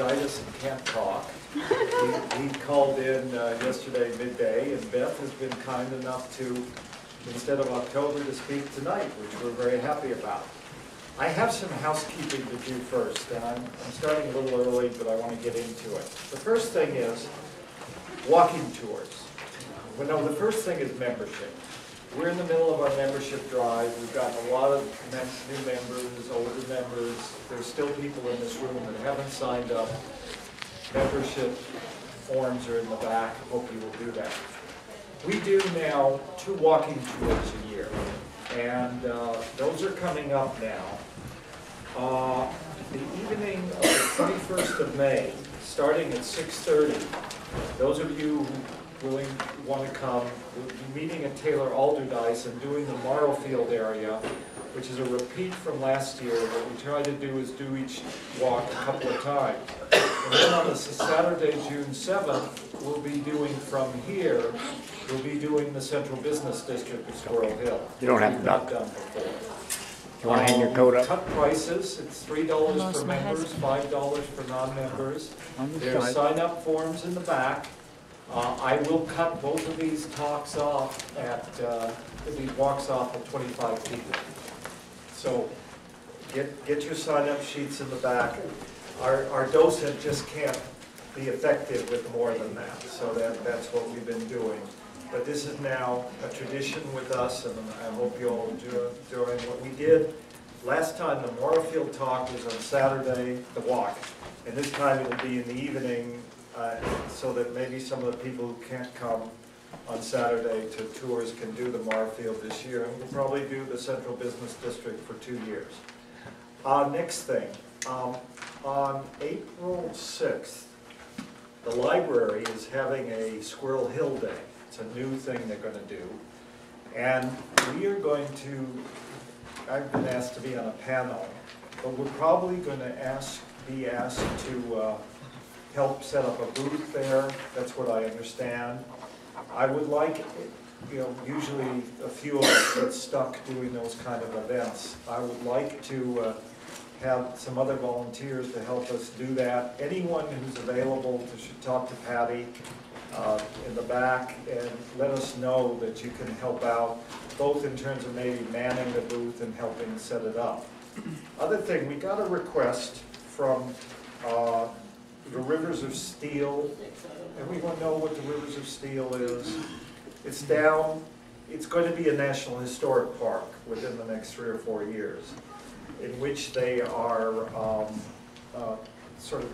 Titus can't talk. He called in yesterday midday, and Beth has been kind enough to, instead of October, to speak tonight, which we're very happy about. I have some housekeeping to do first, and I'm starting a little early, but I want to get into it. The first thing is walking tours. Well, no, the first thing is membership. We're in the middle of our membership drive. We've got a lot of new members, older members. There's still people in this room that haven't signed up. Membership forms are in the back. I hope you will do that. We do now 2 walking tours a year, and those are coming up now. The evening of the 21st of May, starting at 6:30, those of you who really want to come, we'll be meeting at Taylor Alderdice and doing the Morrowfield area, which is a repeat from last year. What we try to do is do each walk a couple of times. And then on this Saturday, June 7th, we'll be doing from here, we'll be doing the Central Business District of Squirrel Hill. You don't have to duck. Done before. You want to hang your coat up? Cut prices. It's $3 for members, $5 for non-members. There are sign-up forms in the back. I will cut both of these talks off at, these walks off at 25 people. So get your sign-up sheets in the back. Our docent just can't be effective with more than that, so that's what we've been doing. But this is now a tradition with us, and I hope you all enjoy what we did. Last time, the Morrowfield talk was on Saturday, the walk, and this time it'll be in the evening, so that maybe some of the people who can't come on Saturday to tours can do the Morrowfield this year, and we'll probably do the Central Business District for 2 years. Next thing, on April 6th, the library is having a Squirrel Hill Day. It's a new thing they're going to do, and we are going to, I've been asked to be on a panel, but we're probably going to be asked to help set up a booth there. That's what I understand. I would like, you know, usually a few of us get stuck doing those kind of events. I would like to have some other volunteers to help us do that. Anyone who's available should talk to Patty in the back and let us know that you can help out, both in terms of maybe manning the booth and helping set it up. Other thing, we got a request from the Rivers of Steel. Everyone know what the Rivers of Steel is? It's down, it's going to be a National Historic Park within the next 3 or 4 years, in which they are sort of,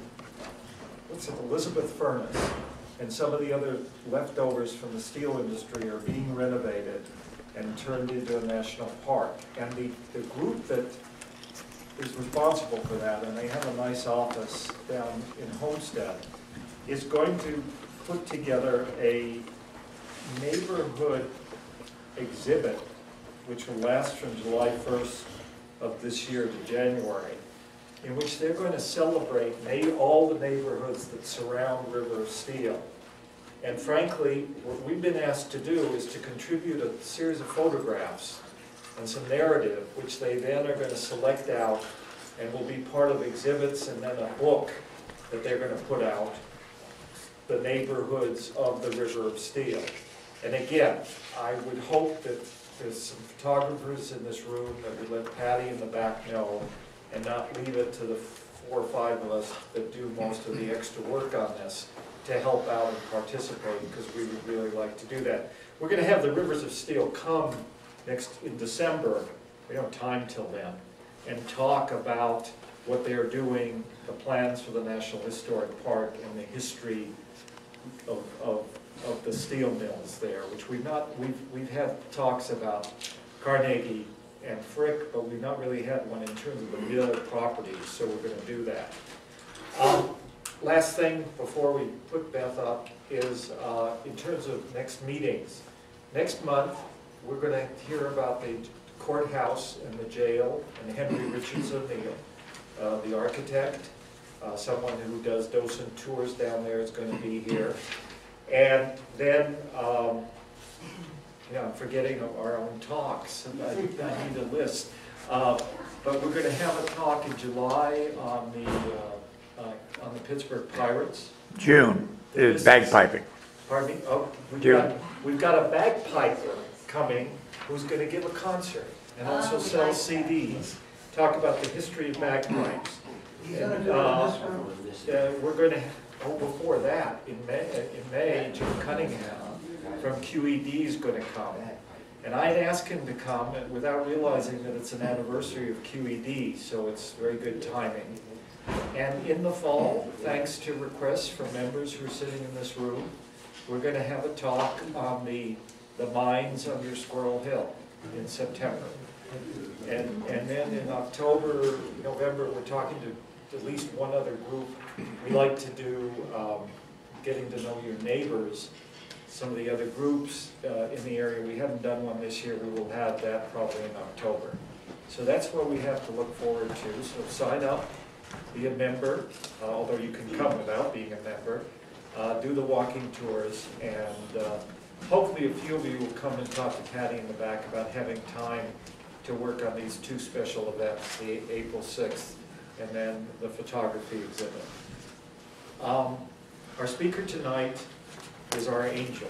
what's it, Elizabeth Furnace, and some of the other leftovers from the steel industry are being renovated and turned into a national park. And the group that is responsible for that, and they have a nice office down in Homestead, is going to put together a neighborhood exhibit which will last from July 1st of this year to January, in which they're going to celebrate all the neighborhoods that surround River of Steel. And frankly, what we've been asked to do is to contribute a series of photographs and some narrative, which they then are going to select out and will be part of exhibits and then a book that they're going to put out, the neighborhoods of the River of Steel. And again, I would hope that there's some photographers in this room that would let Patty in the back know and not leave it to the 4 or 5 of us that do most of the extra work on this to help out and participate, because we would really like to do that. We're going to have the Rivers of Steel come in December, we don't have time till then, and talk about what they're doing, the plans for the National Historic Park, and the history of the steel mills there, which we've had talks about Carnegie and Frick, but we've not really had one in terms of the mill properties, so we're going to do that. Last thing before we put Beth up is in terms of next meetings. Next month, we're going to hear about the courthouse and the jail and Henry Richardson, the architect. Someone who does docent tours down there is going to be here. And then, I'm forgetting our own talks. I need a list. But we're going to have a talk in July on the on the Pittsburgh Pirates. June is bagpiping. Pardon me? Oh, we've got a bagpiper coming who's going to give a concert and also sell CDs, talk about the history of bagpipes. And, we're going to, before that, in May, Jim Cunningham from QED is going to come. And I'd asked him to come without realizing that it's an anniversary of QED, so it's very good timing. And in the fall, thanks to requests from members who are sitting in this room, we're going to have a talk on the mines under Squirrel Hill in September. And then in October, November, we're talking to at least one other group. We like to do getting to know your neighbors, some of the other groups in the area. We haven't done one this year. We will have that probably in October. So that's what we have to look forward to. So sign up, be a member, although you can come without being a member. Do the walking tours, and hopefully a few of you will come and talk to Patty in the back about having time to work on these two special events, the April 6th and then the photography exhibit. Our speaker tonight is our angel.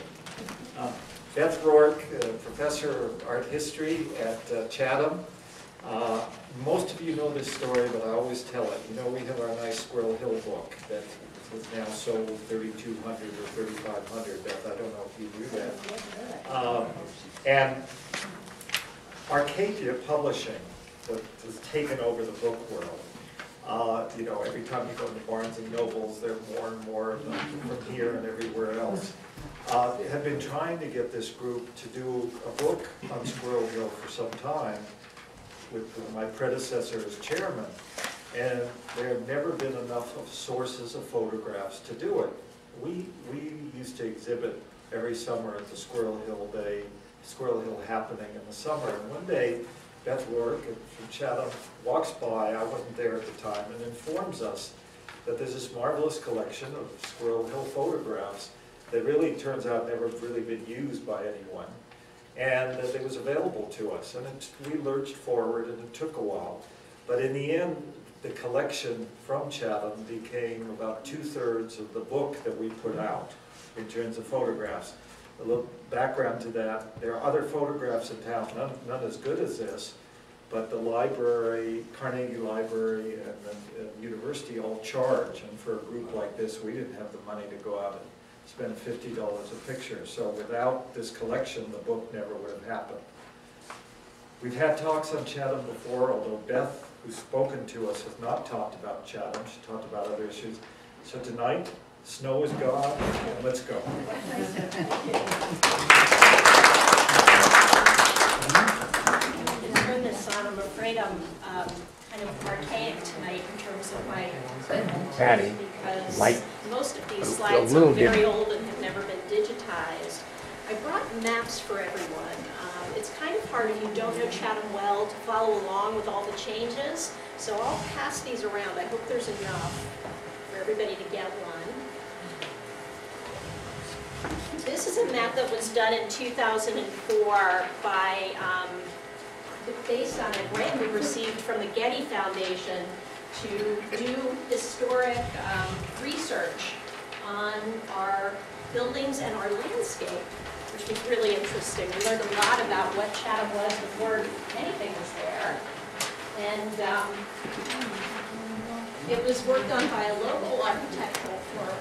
Beth Rourke, professor of art history at Chatham. Most of you know this story, but I always tell it. You know, we have our nice Squirrel Hill book that is now sold 3,200 or 3,500. Beth, I don't know if you knew that. And Arcadia Publishing has taken over the book world. You know, every time you go to Barnes and Nobles, there are more and more of them from here and everywhere else. They have been trying to get this group to do a book on Squirrel Hill for some time with my predecessor as chairman, and there have never been enough of sources of photographs to do it. We used to exhibit every summer at the Squirrel Hill happening in the summer. And one day, Beth Rourke from Chatham walks by, I wasn't there at the time, and informs us that there's this marvelous collection of Squirrel Hill photographs that really, turns out, never really been used by anyone, and that it was available to us. And we lurched forward, and it took a while. But in the end, the collection from Chatham became about 2/3 of the book that we put out in terms of photographs. A little background to that, there are other photographs in town, none as good as this, but the library, Carnegie Library, and the university all charge, and for a group like this, we didn't have the money to go out and spend $50 a picture, so without this collection, the book never would have happened. We've had talks on Chatham before, although Beth, who's spoken to us, has not talked about Chatham, she talked about other issues, so tonight, snow is gone, and let's go. I've heard this song. I'm afraid I'm kind of archaic tonight in terms of my equipment. Patty, because most of these slides are very old and have never been digitized. I brought maps for everyone. It's kind of hard if you don't know Chatham well to follow along with all the changes. So I'll pass these around. I hope there's enough for everybody to get one. This is a map that was done in 2004 by, based on a grant we received from the Getty Foundation to do historic research on our buildings and our landscape, which was really interesting. We learned a lot about what Chatham was before anything was there. And it was worked on by a local architectural firm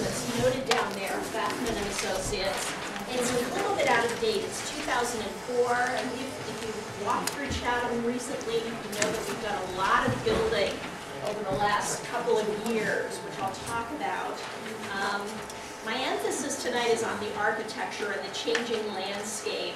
that's noted down there, Bathman and Associates. And it's a little bit out of date. It's 2004, and if you've walked through Chatham recently, you know that we've done a lot of building over the last couple of years, which I'll talk about. My emphasis tonight is on the architecture and the changing landscape,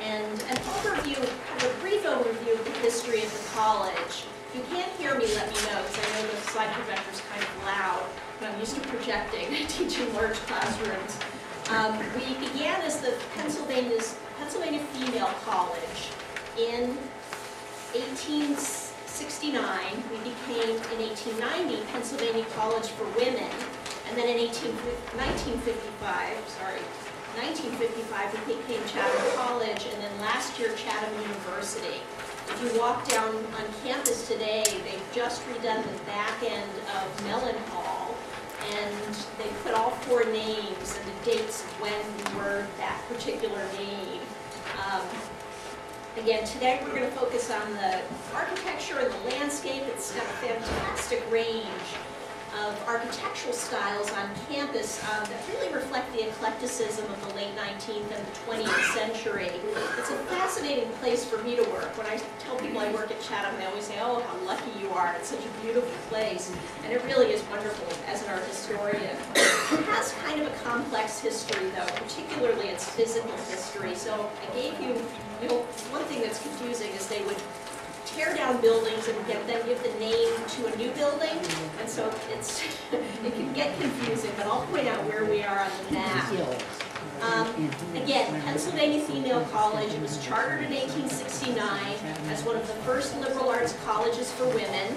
and an overview, kind of a brief overview of the history of the college. If you can't hear me, let me know, because I know the slide projector is kind of loud, but I'm used to projecting. I teach in large classrooms. We began as the Pennsylvania Female College in 1869. We became, in 1890, Pennsylvania College for Women. And then in 1955, we became Chatham College, and then last year, Chatham University. If you walk down on campus today, they've just redone the back end of Mellon Hall, for names and the dates of when we were that particular name. Again, today we're going to focus on the architecture and the landscape. It's got a fantastic range of architectural styles on campus that really reflect the eclecticism of the late 19th and the 20th century. It's a fascinating place for me to work. When I tell people I work at Chatham, they always say, oh, how lucky you are, it's such a beautiful place. And it really is wonderful as an art historian. It has kind of a complex history though, particularly its physical history. So I gave you, one thing that's confusing is they would tear down buildings and then give the name to a new building, and so it's it can get confusing, but I'll point out where we are on the map. Again, Pennsylvania Female College, it was chartered in 1869 as one of the first liberal arts colleges for women,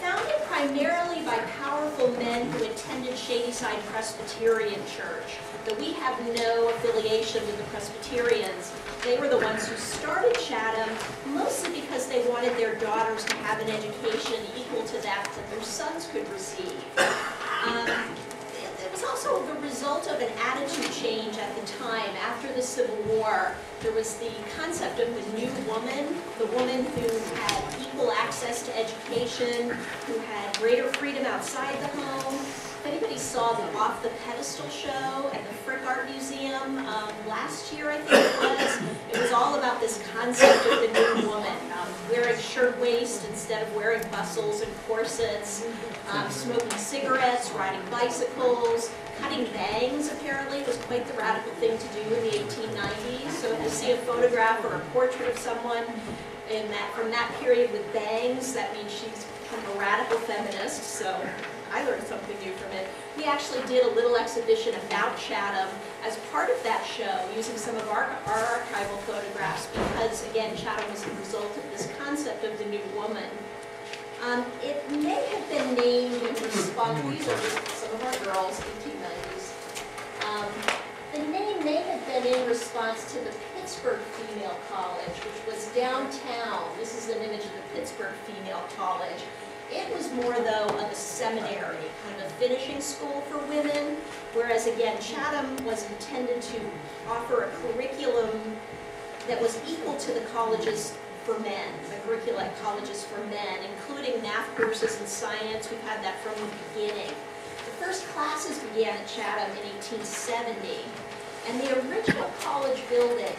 founded primarily by powerful men who attended Shadyside Presbyterian Church. But we have no affiliation with the Presbyterians. They were the ones who started Chatham, mostly because they wanted their daughters to have an education equal to that their sons could receive. It was also the result of an attitude change at the time. After the Civil War, there was the concept of the new woman, the woman who had equal access to education, who had greater freedom outside the home. Anybody saw the Off the Pedestal show at the Frick Art Museum last year, I think it was. It was all about this concept of the new woman, wearing shirtwaist instead of wearing bustles and corsets, smoking cigarettes, riding bicycles, cutting bangs, apparently. It was quite the radical thing to do in the 1890s. So if you see a photograph or a portrait of someone in that, from that period with bangs, that means she's kind of a radical feminist. So I learned something new from it. We actually did a little exhibition about Chatham as part of that show, using some of our archival photographs, because again, Chatham was the result of this concept of the new woman. It may have been named in response, these are some of our girls, 1890s. The name may have been in response to the Pittsburgh Female College, which was downtown. This is an image of the Pittsburgh Female College. It was more, though, of a seminary, kind of a finishing school for women, whereas, again, Chatham was intended to offer a curriculum that was equal to the colleges for men, the curricula at colleges for men, including math courses and science. We've had that from the beginning. The first classes began at Chatham in 1870, and the original college building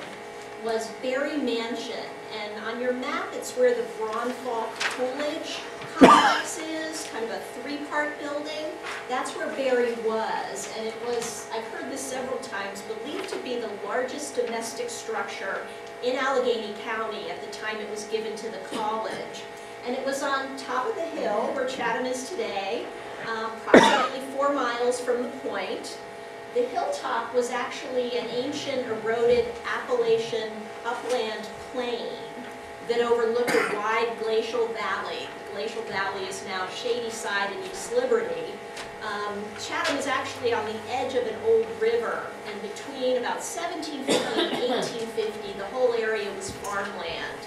was Berry Mansion, and on your map it's where the Bronfaw Coolidge Complex is, kind of a three-part building. That's where Berry was, and it was, I've heard this several times, believed to be the largest domestic structure in Allegheny County at the time it was given to the college. And it was on top of the hill where Chatham is today, approximately 4 miles from the point. The hilltop was actually an ancient eroded Appalachian upland plain that overlooked a wide glacial valley. The glacial valley is now Shadyside and East Liberty. Chatham is actually on the edge of an old river, and between about 1750 and 1850, the whole area was farmland.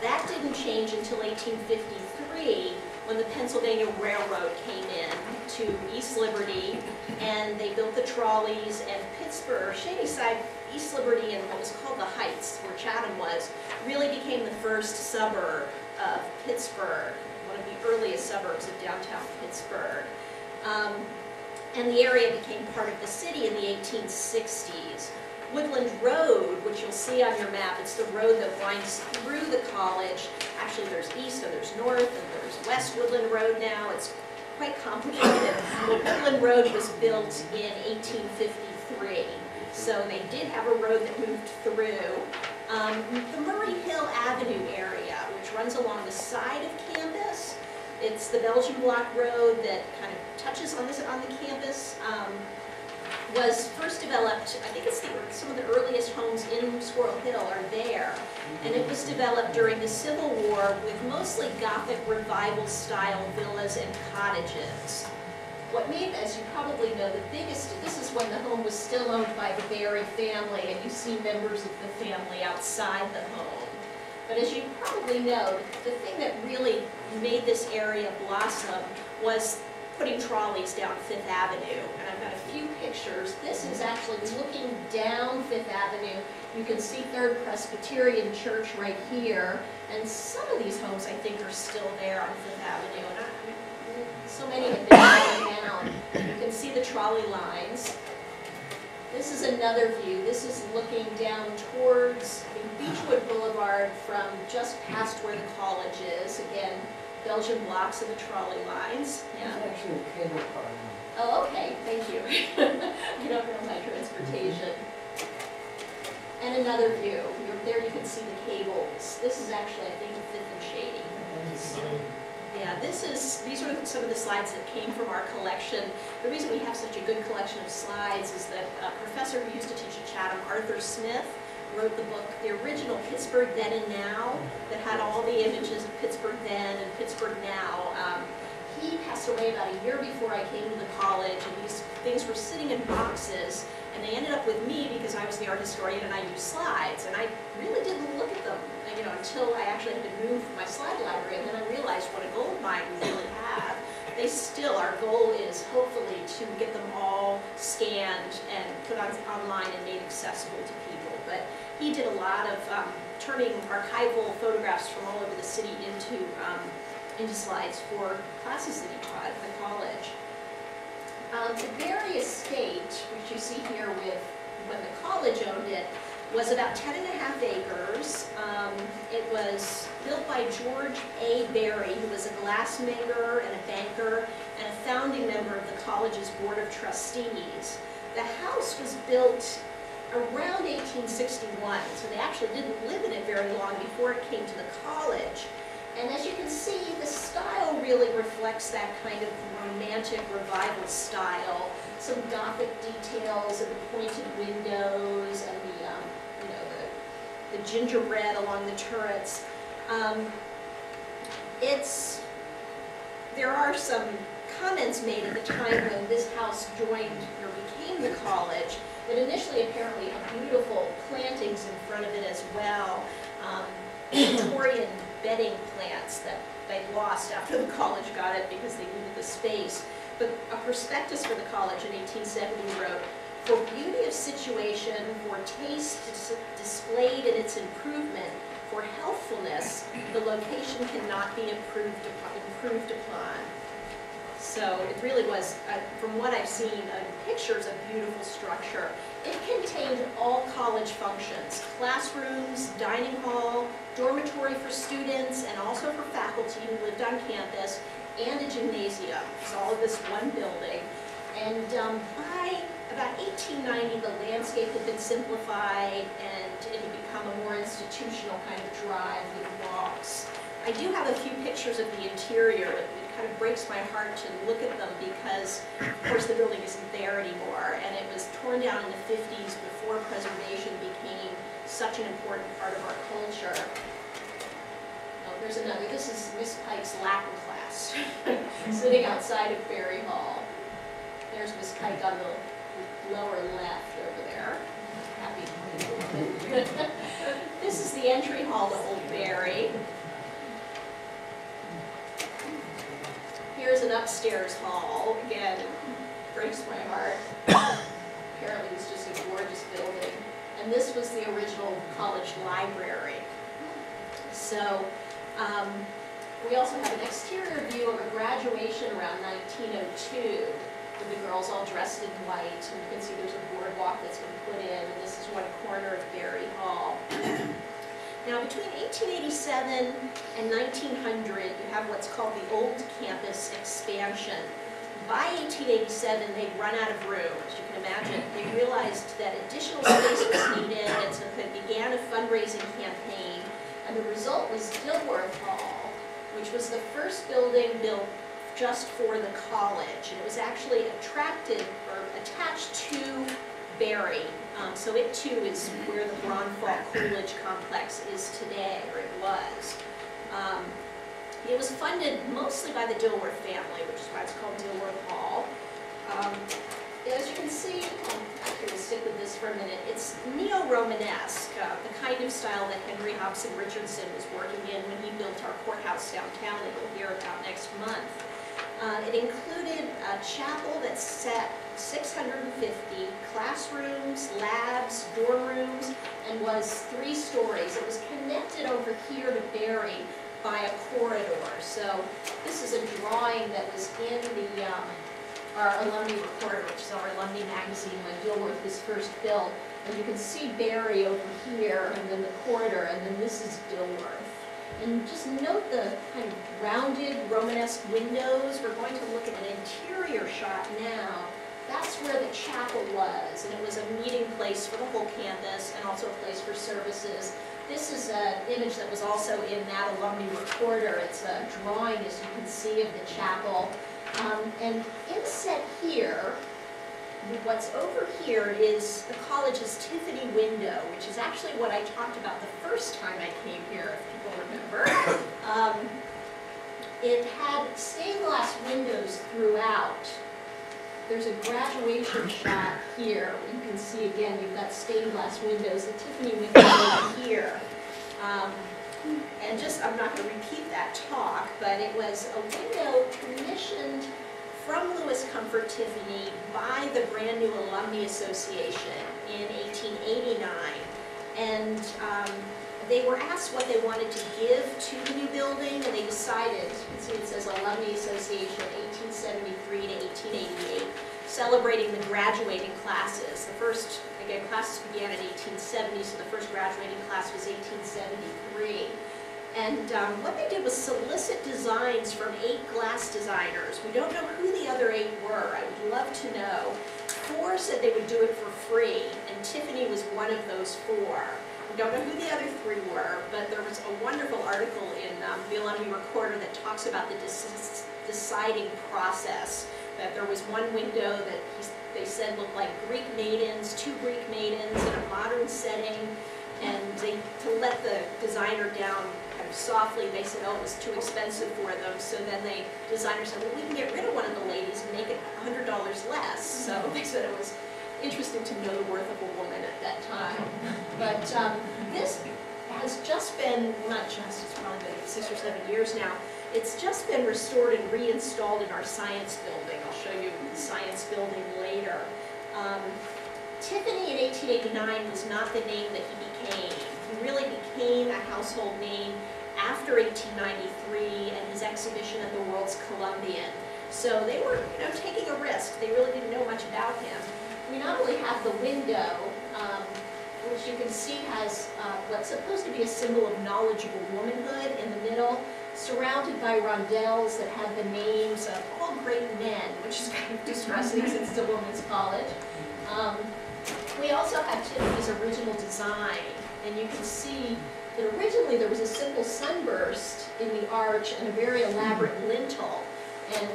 That didn't change until 1853, when the Pennsylvania Railroad came in to East Liberty, and they built the trolleys, and Pittsburgh, Shadyside, East Liberty, and what was called the Heights, where Chatham was, really became the first suburb of Pittsburgh, one of the earliest suburbs of downtown Pittsburgh. And the area became part of the city in the 1860s. Woodland Road, which you'll see on your map, it's the road that winds through the college. Actually, there's east and there's north and there's West Woodland Road now. It's quite complicated. But Woodland Road was built in 1853, so they did have a road that moved through. The Murray Hill Avenue area, which runs along the side of campus, it's the Belgian block road that kind of touches on this on the campus. Was first developed, I think it's some of the earliest homes in Squirrel Hill are there, and it was developed during the Civil War with mostly Gothic revival style villas and cottages. What made, as you probably know, the biggest, this is when the home was still owned by the Berry family, and you see members of the family outside the home. But as you probably know, the thing that really made this area blossom was putting trolleys down Fifth Avenue, and I've got a few pictures. This is actually looking down Fifth Avenue. You can see Third Presbyterian Church right here, and some of these homes I think are still there on Fifth Avenue, and so many have been down. You can see the trolley lines. This is another view. This is looking down towards Beechwood Boulevard from just past where the college is. Again, Belgian blocks and the trolley lines. Yeah. It's actually a cable car. Oh, okay. Thank you. I don't know my transportation. And another view. There you can see the cables. This is actually, I think, Fifth and Shady. So, yeah, these are some of the slides that came from our collection. The reason we have such a good collection of slides is that a professor who used to teach at Chatham, Arthur Smith, wrote the book, the original Pittsburgh Then and Now, that had all the images of Pittsburgh then and Pittsburgh now. He passed away about a year before I came to the college, and these things were sitting in boxes, and they ended up with me because I was the art historian and I used slides, and I really didn't look at them, you know, until I actually had been moved from my slide library, and then I realized what a gold mine we really have. They still, our goal is hopefully to get them all scanned and put on online and made accessible to people. But he did a lot of turning archival photographs from all over the city into slides for classes that he taught at the college. The Berry Estate, which you see here with when the college owned it, was about 10.5 acres. It was built by George A. Berry, who was a glassmaker and a banker and a founding member of the college's Board of Trustees. The house was built around 1861, so they actually didn't live in it very long before it came to the college. And as you can see, the style really reflects that kind of romantic revival style. Some Gothic details of the pointed windows and the, you know, the gingerbread along the turrets. There are some comments made at the time when this house joined or became the college that initially apparently had beautiful plantings in front of it as well. Victorian bedding plants that they lost after the college got it because they needed the space. But a prospectus for the college in 1870 wrote, "For beauty of situation, for taste displayed in its improvement, for healthfulness, the location cannot be improved upon. So it really was, from what I've seen, pictures of beautiful structure. It contained all college functions, classrooms, dining hall, dormitory for students, and also for faculty who lived on campus, and a gymnasium. It's all of this one building. And by about 1890, the landscape had been simplified, and it had become a more institutional kind of drive with walks. I do have a few pictures of the interior. It kind of breaks my heart to look at them because, of course, the building isn't there anymore, and it was torn down in the 50s before preservation became such an important part of our culture. Oh, there's another. This is Miss Pike's Latin class, sitting outside of Berry Hall. There's Miss Pike on the lower left over there. Happy. This is the entry hall to Old Berry. Here's an upstairs hall. Again, breaks my heart. Apparently, it's just a gorgeous building. And this was the original college library. So we also have an exterior view of a graduation around 1902 with the girls all dressed in white. And you can see there's a boardwalk that's been put in. And this is one corner of Berry Hall. Now, between 1887 and 1900, you have what's called the Old Campus Expansion. By 1887, they'd run out of room, as you can imagine. They realized that additional space was needed, and so they began a fundraising campaign. And the result was Dilworth Hall, which was the first building built just for the college. And it was actually attached to Berry. So it, too, is where the Bronfaw Coolidge Complex is today, or it was. It was funded mostly by the Dilworth family, which is why it's called Dilworth Hall. As you can see, I'm going to stick with this for a minute. It's neo-Romanesque, the kind of style that Henry Hobson Richardson was working in when he built our courthouse downtown that you'll hear about next month. It included a chapel that set 650 classrooms, labs, dorm rooms, and was 3 stories. It was connected over here to Barry by a corridor. So this is a drawing that was in the our alumni recorder, which is our alumni magazine when Dilworth was first built. And you can see Barry over here, and then the corridor, and then this is Dilworth. And just note the kind of rounded Romanesque windows. We're going to look at an interior shot now. That's where the chapel was, and it was a meeting place for the whole campus and also a place for services. This is an image that was also in that alumni recorder. It's a drawing, as you can see, of the chapel. And inset here, what's over here is the college's Tiffany window, which is actually what I talked about the first time I came here, if people remember. It had stained glass windows throughout. There's a graduation shot here. You can see again, you've got stained glass windows, the Tiffany window over here. And just, I'm not going to repeat that talk, but it was a window commissioned from Louis Comfort Tiffany by the brand new Alumni Association in 1889. And they were asked what they wanted to give to the new building, and they decided, as you can see it says Alumni Association 1873 to 1888, celebrating the graduating classes. The first, again, classes began in 1870, so the first graduating class was 1873. And what they did was solicit designs from 8 glass designers. We don't know who the other 8 were. I would love to know. 4 said they would do it for free, and Tiffany was one of those 4. We don't know who the other 3 were, but there was a wonderful article in the Alumni Recorder that talks about the deciding process, that there was one window that they said looked like Greek maidens, 2 Greek maidens in a modern setting, and they, to let the designer down kind of softly, they said, oh, it was too expensive for them. So then the designer said, well, we can get rid of one of the ladies and make it $100 less. So they said it was interesting to know the worth of a woman at that time. But this has just been, not just, it's probably been 6 or 7 years now, it's just been restored and reinstalled in our science building. I'll show you the science building later. Tiffany in 1889 was not the name that he became. He really became a household name after 1893 and his exhibition at the World's Columbian. So they were, you know, taking a risk. They really didn't know much about him. We not only have the window, which you can see has what's supposed to be a symbol of knowledgeable womanhood in the middle, surrounded by rondelles that have the names of all great men, which is kind of distressing since it's a women's college. We also have Tiffany's original design, and you can see that originally there was a simple sunburst in the arch and a very elaborate lintel, and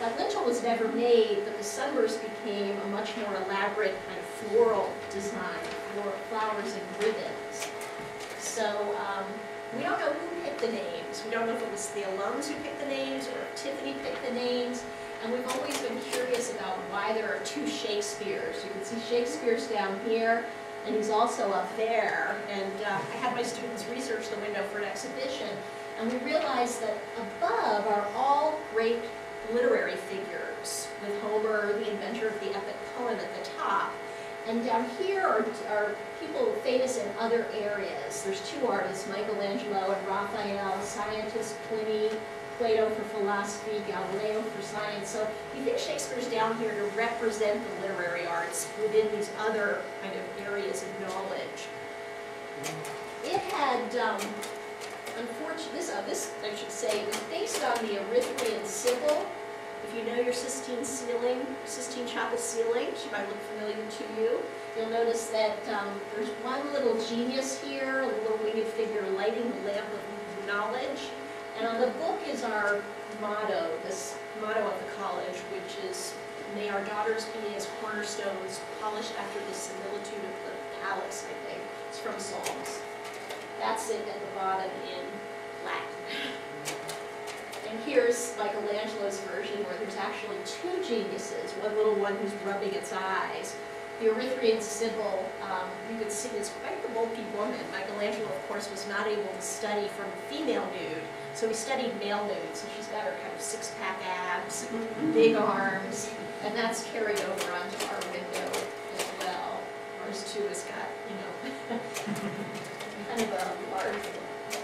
that lintel was never made, but the sunburst became a much more elaborate kind of floral design, flowers and ribbons. So we don't know who picked the names. We don't know if it was the alums who picked the names or if Tiffany picked the names. And we've always been curious about why there are 2 Shakespeares. You can see Shakespeare's down here, and he's also up there. And I had my students research the window for an exhibition, and we realized that above are all great literary figures, with Homer, the inventor of the epic poem, at the top. And down here are people famous in other areas. There's 2 artists, Michelangelo and Raphael, scientist Pliny, Plato for philosophy, Galileo for science. So you think Shakespeare's down here to represent the literary arts within these other kind of areas of knowledge. It had, unfortunately, this I should say, was based on the Erythraean Sibyl. If you know your Sistine Chapel ceiling, she might look familiar to you. You'll notice that there's one little genius here, a little winged figure lighting the lamp of knowledge. And on the book is our motto, this motto of the college, which is, may our daughters be as cornerstones, polished after the similitude of the palace, I think. It's from Psalms. That's it at the bottom in Latin. And here's Michelangelo's version, where there's actually 2 geniuses, one little one who's rubbing its eyes. The Erythraean Sibyl, you can see, is quite the bulky woman. Michelangelo, of course, was not able to study from a female nude. So we studied male nudes, so she's got her kind of six-pack abs, big arms, and that's carried over onto our window as well. Ours too has got, you know, kind of a large one.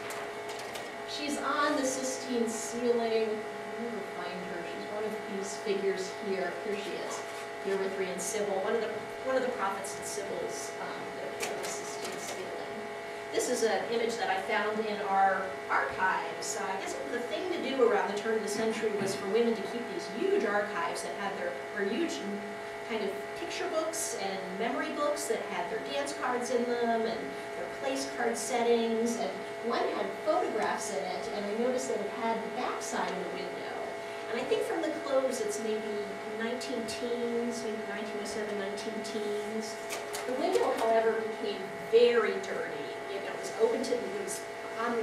She's on the Sistine ceiling. I'll never find her. She's one of these figures here. Here she is, the Erythraean Sibyl, one of the prophets and Sibyls that appear on the Sistine ceiling. This is an image that I found in our archives. I guess the thing to do around the turn of the century was for women to keep these huge archives that had their, or huge kind of picture books and memory books that had their dance cards in them and their place card settings. And one had photographs in it, and I noticed that it had the backside of the window. And I think from the close, it's maybe 19-teens, maybe 1907, 19-teens. The window, however, became very dirty. Open to, it was on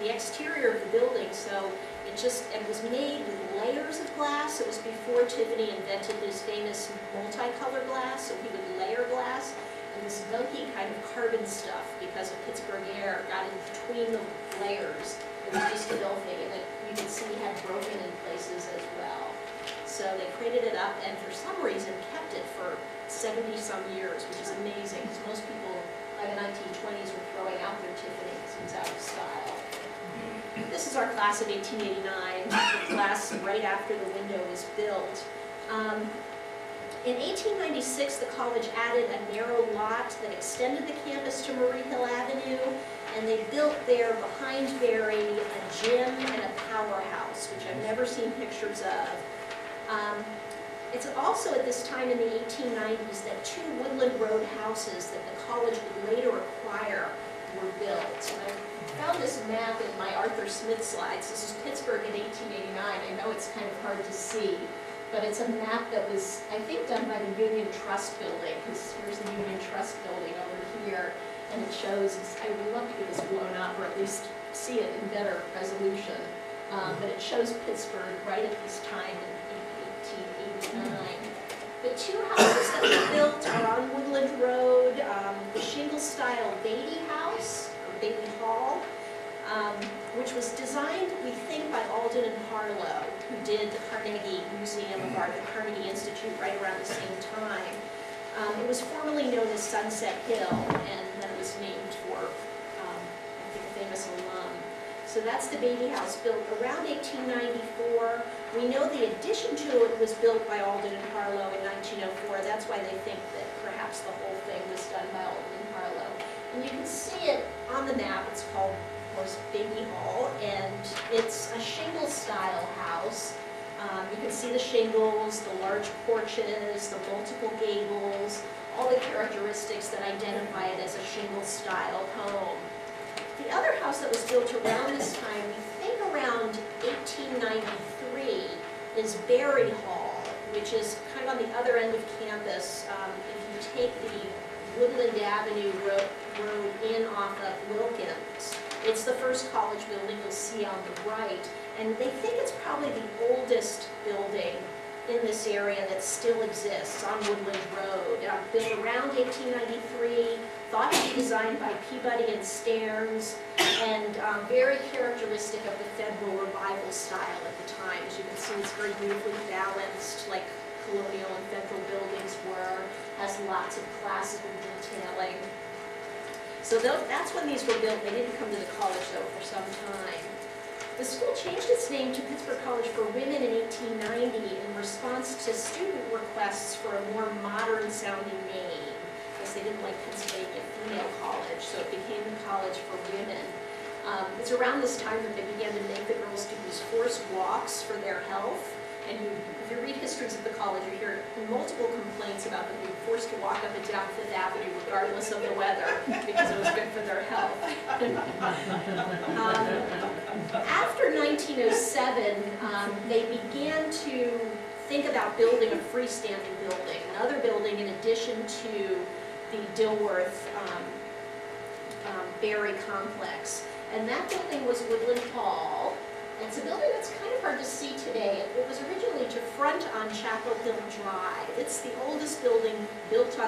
the exterior of the building, so it just, it was made with layers of glass. It was before Tiffany invented his famous multicolor glass, so he would layer glass, and this gunky kind of carbon stuff, because of Pittsburgh air, got in between the layers. It was just filthy, and it, you can see, had broken in places as well. So they crated it up, and for some reason kept it for 70-some years, which is amazing, because most people by the 1920s were throwing out their Tiffany because it was out of style. This is our class of 1889, the class right after the window was built. In 1896, the college added a narrow lot that extended the campus to Murray Hill Avenue, and they built there behind Barry a gym and a powerhouse, which I've never seen pictures of. It's also at this time in the 1890s that two Woodland Road houses that the college would later acquire were built. And I found this map in my Arthur Smith slides. This is Pittsburgh in 1889. I know it's kind of hard to see, but it's a map that was, I think, done by the Union Trust Building, because here's the Union Trust Building over here, and it shows, I would love to get this blown up, or at least see it in better resolution, but it shows Pittsburgh right at this time. The two houses that were built are on Woodland Road, the shingle-style Beatty House, or Baby Hall, which was designed, we think, by Alden and Harlow, who did the Carnegie Museum of Art, the Carnegie Institute, right around the same time. It was formerly known as Sunset Hill, and then it was named for, I think, a famous alum. So that's the Beatty House, built around 1894. We know the addition to it was built by Alden and Harlow in 1904. That's why they think that perhaps the whole thing was done by Alden and Harlow. And you can see it on the map. It's called, of course, Baby Hall, and it's a shingle-style house. You can see the shingles, the large porches, the multiple gables, all the characteristics that identify it as a shingle-style home. The other house that was built around this time, we think around 1893, is Berry Hall, which is kind of on the other end of campus. If you take the Woodland Avenue road in off of Wilkins, it's the first college building you'll see on the right, and they think it's probably the oldest building in this area that still exists on Woodland Road. Built around 1893, thought to be designed by Peabody and Stearns, and very characteristic of the Federal Revival style at the time. As you can see, it's very beautifully balanced, like colonial and federal buildings were, has lots of classical detailing. So that's when these were built. They didn't come to the college, though, for some time. The school changed its name to Pittsburgh College for Women in 1890 in response to student requests for a more modern-sounding name, because they didn't like Pennsylvania Female College, so it became the College for Women. It's around this time that they began to make the girl students force walks for their health, and if you read histories of the college, you hear multiple complaints about them being forced to walk up and down Fifth Avenue regardless of the weather, because it was good for their health. After 1907, they began to think about building a freestanding building, another building in addition to the Dilworth Barry complex. And that building was Woodland Hall. It's a building that's kind of hard to see today. It was originally to front on Chapel Hill Drive. It's the oldest building built for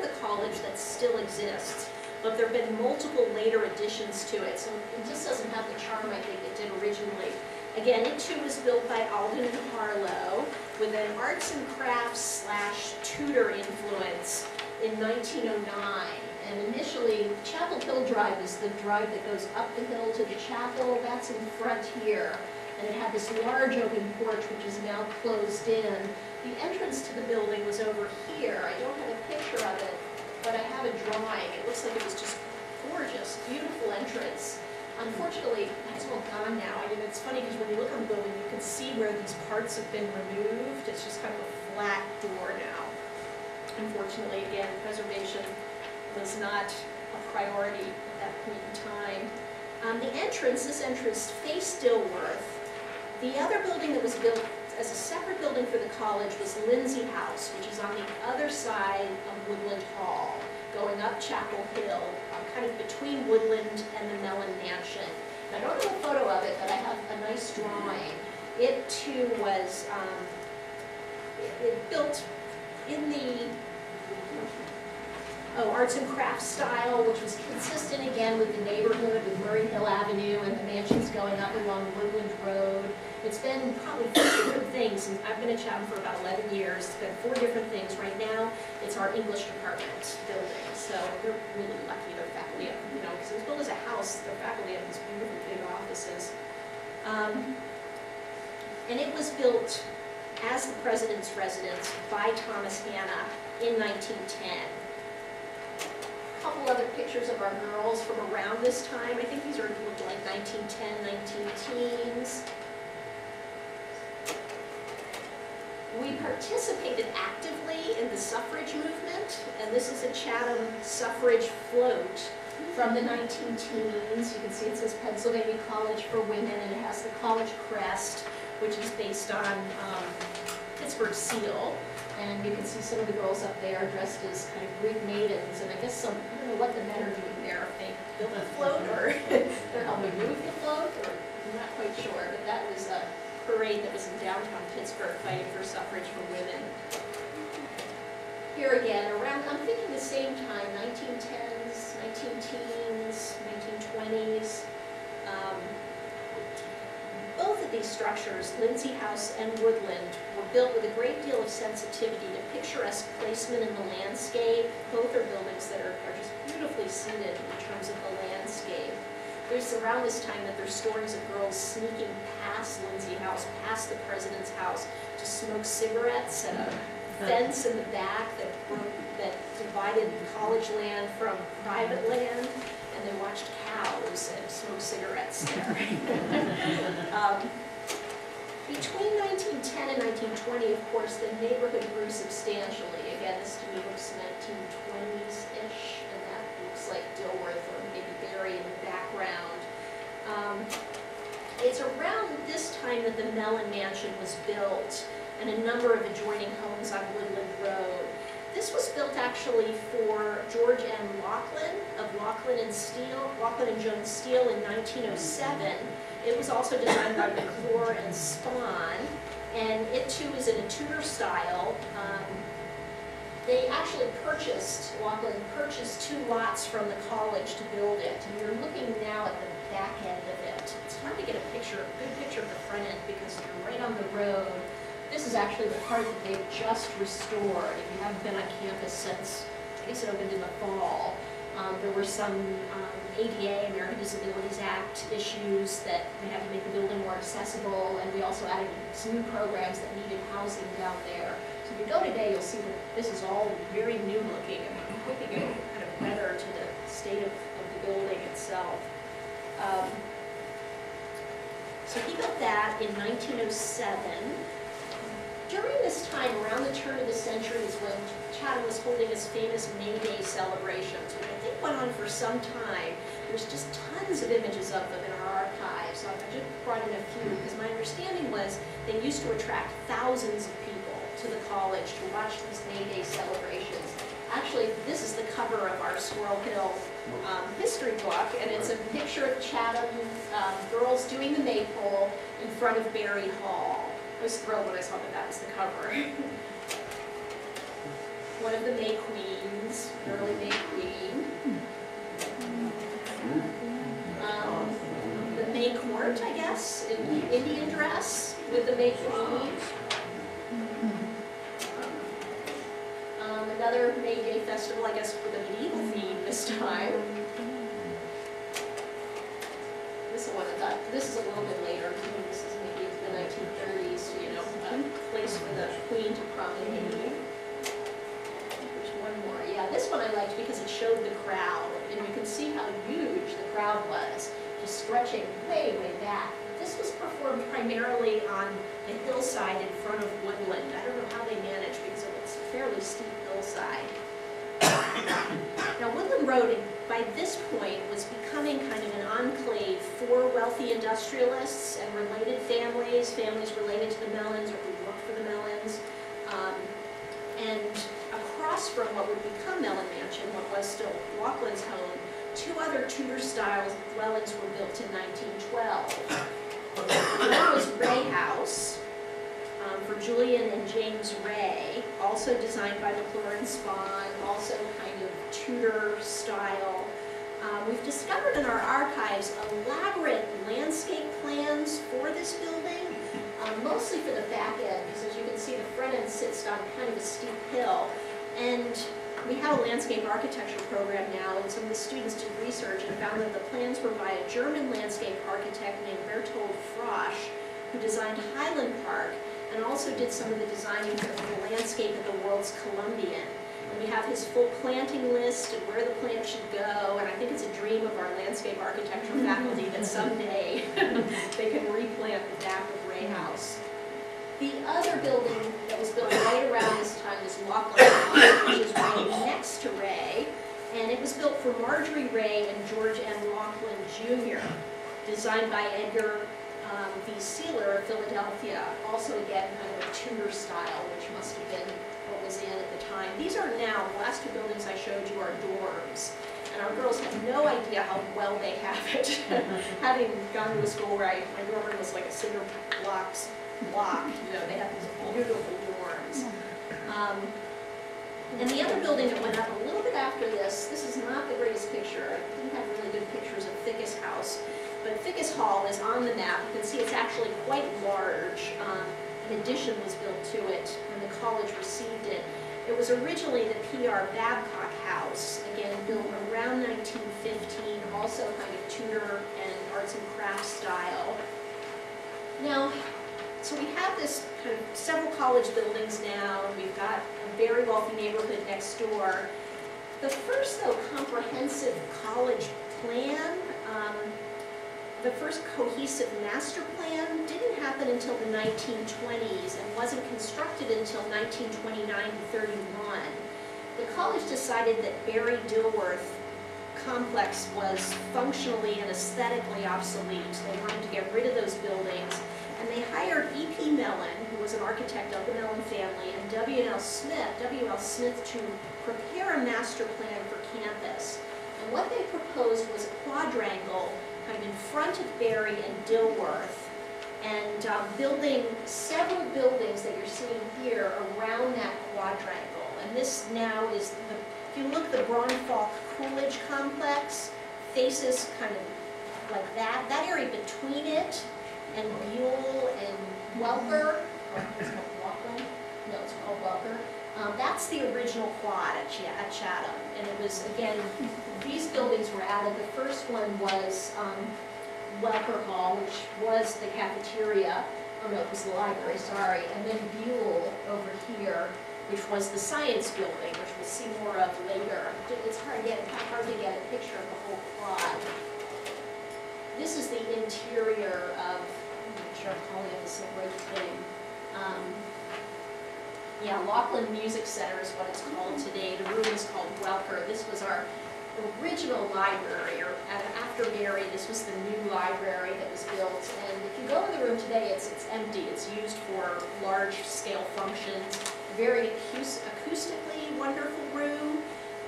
the college that still exists. but there have been multiple later additions to it, so it just doesn't have the charm I think it did originally. Again, it too was built by Alden and Harlow with an arts and crafts / Tudor influence in 1909. And initially, Chapel Hill Drive is the drive that goes up the hill to the chapel. That's in front here. And it had this large open porch, which is now closed in. The entrance to the building was over here. I don't have a picture of it, but I have a drawing. It looks like it was just gorgeous, beautiful entrance. Unfortunately, that's all gone now. I mean, it's funny because when you look on the building, you can see where these parts have been removed. It's just kind of a flat door now. Unfortunately, again, preservation was not a priority at that point in time. The entrance, this entrance faced Dilworth. The other building that was built as a separate building for the college was Lindsay House, which is on the other side of Woodland Hall, going up Chapel Hill, kind of between Woodland and the Mellon Mansion. And I don't have a photo of it, but I have a nice drawing. It too was it built in the arts and crafts style, which was consistent again with the neighborhood, with Murray Hill Avenue and the mansions going up along Woodland Road. It's been probably 4 different things, and I've been in Chatham for about 11 years. It's been 4 different things. Right now, it's our English department building. So they're really lucky their faculty have, you know, because it was built as a house, their faculty have these beautiful big offices. And it was built as the president's residence by Thomas Hanna in 1910. A couple other pictures of our girls from around this time. I think these are looked like 1910, 19-teens. We participated actively in the suffrage movement, and this is a Chatham suffrage float from the 19-teens. You can see it says Pennsylvania College for Women, and it has the college crest, which is based on Pittsburgh seal. And you can see some of the girls up there dressed as kind of Greek maidens, and I guess some, I don't know what the men are doing there, if they built a float or they're helping move the float, or I'm not quite sure, but that was a parade that was in downtown Pittsburgh fighting for suffrage for women. Here again, around, I'm thinking the same time, 1910s, 19-teens, 1920s. Both of these structures, Lindsay House and Woodland, were built with a great deal of sensitivity to picturesque placement in the landscape. Both are buildings that are just beautifully seated in terms of the landscape. There's around this time that there's stories of girls sneaking past Lindsay House, past the president's house, to smoke cigarettes at a fence in the back that divided college land from private land, and they watched cows and smoked cigarettes there. Between 1910 and 1920, of course, the neighborhood grew substantially. Again, this to me looks 1920s-ish, and that looks like Dilworth or maybe Barry in the background. It's around this time that the Mellon Mansion was built and a number of adjoining homes on Woodland Road. This was built actually for George M. Laughlin of Laughlin and Jones Steele in 1907. It was also designed by McClure and Spahn, and it too is in a Tudor style. They actually Laughlin purchased 2 lots from the college to build it. And you're looking now at the back end of it. It's hard to get a good picture of the front end because you're right on the road. This is actually the part that they've just restored. If you haven't been on campus since, I guess it opened in the fall, there were some ADA, American Disabilities Act issues that we had to make the building more accessible, and we also added some new programs that needed housing down there. So if you go today, you'll see that this is all very new looking and putting it kind of better to the state of the building itself. So he built that in 1907. During this time, around the turn of the century, is when Chatham was holding his famous May Day celebrations, which I think went on for some time. There's just tons of images of them in our archives. So I just brought in a few because my understanding was they used to attract thousands of people to the college to watch these May Day celebrations. Actually, this is the cover of our Squirrel Hill history book, and it's a picture of Chatham girls doing the maypole in front of Beatty Hall. I was thrilled when I saw that that was the cover. One of the May Queens, early May Queen. the May court, I guess, in Indian dress with the May court. Another May Day festival, I guess, with a medieval theme this time. This one, I thought, this is a little bit later. This is maybe the 1930s, you know, a place for the queen to promenade. One more, yeah. This one I liked because it showed the crowd, and you can see how huge the crowd was, just stretching way, way back. This was performed primarily on the hillside in front of Woodland. I don't know how they managed because it's a fairly steep hillside. Now, Woodland Road, by this point, was becoming kind of an enclave for wealthy industrialists and related families, families related to the Mellons or who worked for the Mellons. And across from what would become Mellon Mansion, what was still Laughlin's home, two other Tudor-style dwellings were built in 1912. One was Rea House for Julian and James Rea, also designed by McClure and Spahn, also kind of Tudor-style. We've discovered in our archives elaborate landscape plans for this building, mostly for the back end, because as you can see, the front end sits on kind of a steep hill. And we have a landscape architecture program now, and some of the students did research and found that the plans were by a German landscape architect named Berthold Frosch, who designed Highland Park, and also did some of the designing for the landscape of the World's Columbian. And we have his full planting list and where the plants should go, and I think it's a dream of our landscape architecture faculty that someday they can replant the back of Rea House. The other building that was built right around this time was Laughlin House, which is right next to Rea, and it was built for Marjorie Rea and George M. Laughlin, Jr., designed by Edgar V. Seeler of Philadelphia, also again kind of a Tudor style, which must have been what was in at the time. These are now, the last two buildings I showed you are dorms, and our girls have no idea how well they have it. Having gone to a school where my dorm was like a cinder blocks block, you know, they have these beautiful dorms. And the other building that went up a little bit after this, this is not the greatest picture, I didn't have really good pictures of Thickus House, but Thickus Hall is on the map. You can see it's actually quite large. An addition was built to it when the college received it. It was originally the P.R. Babcock House, again built around 1915, also kind of Tudor and arts and crafts style. Now, so we have this kind of several college buildings now, and we've got a very wealthy neighborhood next door. The first, though, comprehensive college plan, the first cohesive master plan, didn't happen until the 1920s and wasn't constructed until 1929 to 31. The college decided that Barry Dilworth complex was functionally and aesthetically obsolete. They wanted to get rid of those buildings. And they hired E.P. Mellon, who was an architect of the Mellon family, and W.L. Smith to prepare a master plan for campus. And what they proposed was a quadrangle kind of in front of Barry and Dilworth, and building several buildings that you're seeing here around that quadrangle. And this now is, if you look at the Bronfaw Coolidge Complex, faces kind of like that. That area between it and Buell and Welker, or it's called Welker? No, it's called Welker. That's the original quad at Chatham. And it was, again, these buildings were added. The first one was Welker Hall, which was the cafeteria. Oh no, it was the library, sorry. And then Buell over here, which was the science building, which we'll see more of later. It's hard to get a picture of the whole quad. This is the interior of, I'm not sure I'm calling it this a great thing. Yeah, Laughlin Music Center is what it's called today. The room is called Welker. This was our original library, or after Barry, this was the new library that was built. And if you go in the room today, it's empty. It's used for large-scale functions. Very acoustically wonderful room.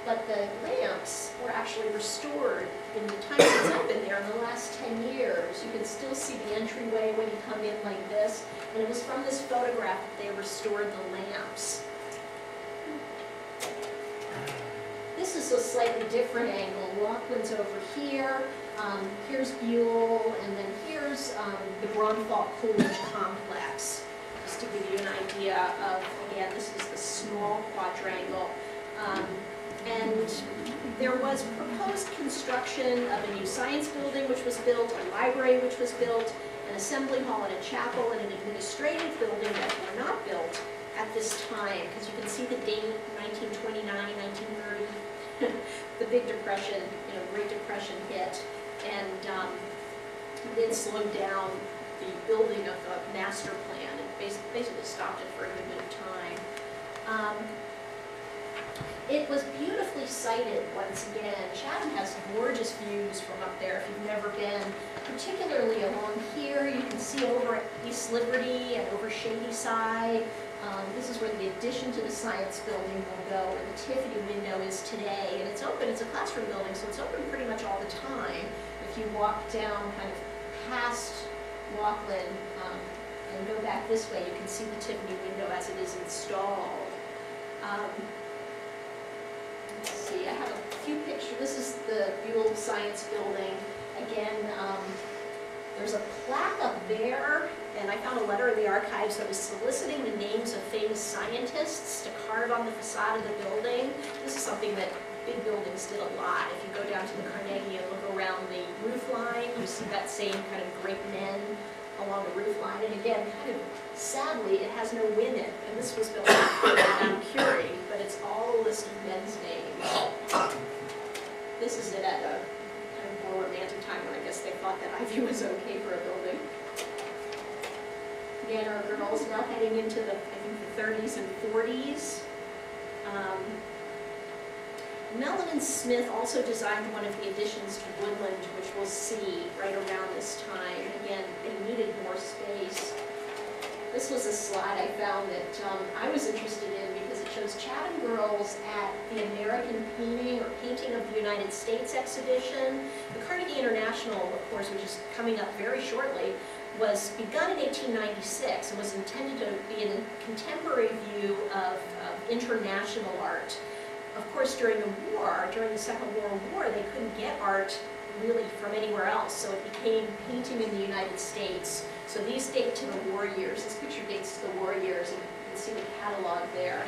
But the lamps were actually restored in the time since I've been there in the last 10 years. You can still see the entryway when you come in like this. And it was from this photograph that they restored the lamps. This is a slightly different angle. Laughlin's over here, here's Buell, and then here's the Bromfield Coolidge Complex. Just to give you an idea of, again, this is the small quadrangle. And there was proposed construction of a new science building which was built, a library which was built, an assembly hall and a chapel and an administrative building that were not built at this time, because you can see the date, 1929, 1930, the Big Depression, you know, Great Depression hit, and it slowed down the building of the master plan and basically stopped it for a good bit of time. It was beautifully sited once again. Chatham has gorgeous views from up there if you've never been. Particularly along here, you can see over at East Liberty and over Shadyside. This is where the addition to the science building will go, where the Tiffany window is today. And it's open, it's a classroom building, so it's open pretty much all the time. If you walk down kind of past Laughlin and go back this way, you can see the Tiffany window as it is installed. Let's see, I have a few pictures. This is the Buell Science Building. Again, there's a plaque up there, and I found a letter in the archives that was soliciting the names of famous scientists to carve on the facade of the building. This is something that big buildings did a lot. If you go down to the Carnegie and look around the roof line, you see that same kind of great men along the roof line. And again, kind of sadly, it has no women. And this was built after Madame Curie, but it's all a list of men's names. This is it at a kind of more romantic time when I guess they thought that ivy was okay for a building. Again, our girls now heading into the, I think, the 30s and 40s. Mellon and Smith also designed one of the additions to Woodland, which we'll see right around this time. Again, they needed more space. This was a slide I found that I was interested in because it shows Chatham girls at the American Painting or Painting of the United States exhibition. The Carnegie International, of course, which is coming up very shortly, was begun in 1896 and was intended to be a contemporary view of international art. Of course, during the war, during the Second World War, they couldn't get art really from anywhere else, so it became painting in the United States. So these date to the war years. This picture dates to the war years, and you can see the catalog there.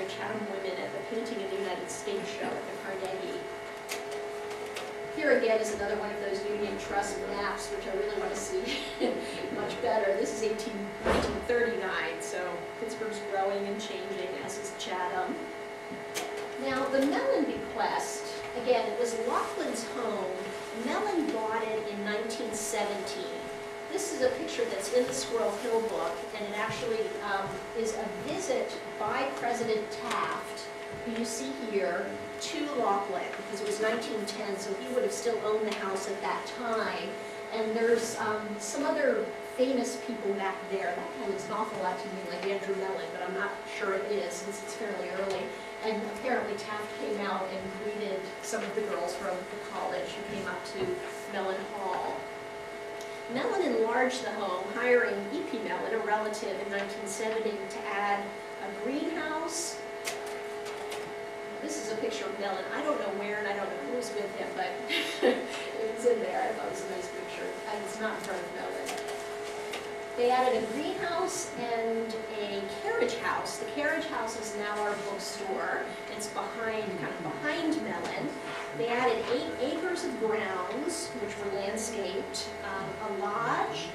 The Chatham women at the Painting in the United States show at the Carnegie. Here again is another one of those Union Trust maps, which I really want to see much better. This is 1939, so Pittsburgh's growing and changing, as is Chatham. Now, the Mellon bequest, again, it was Laughlin's home. Mellon bought it in 1917. This is a picture that's in the Squirrel Hill book, and it actually is a visit by President Taft, who you see here, to Laughlin, because it was 1910, so he would have still owned the house at that time. And there's some other famous people back there. That kind of looks an awful lot to me like Andrew Mellon, but I'm not sure it is, since it's fairly early. And apparently Taft came out and greeted some of the girls from the college who came up to Mellon Hall. Mellon enlarged the home, hiring E.P. Mellon, a relative, in 1970 to add a greenhouse. This is a picture of Mellon. I don't know where and I don't know who was with him, but it's in there. I thought it was a nice picture. It's not in front of Mellon. They added a greenhouse and a carriage house. The carriage house is now our bookstore. It's behind, kind of behind Mellon. They added 8 acres of grounds, which were landscaped, a lodge,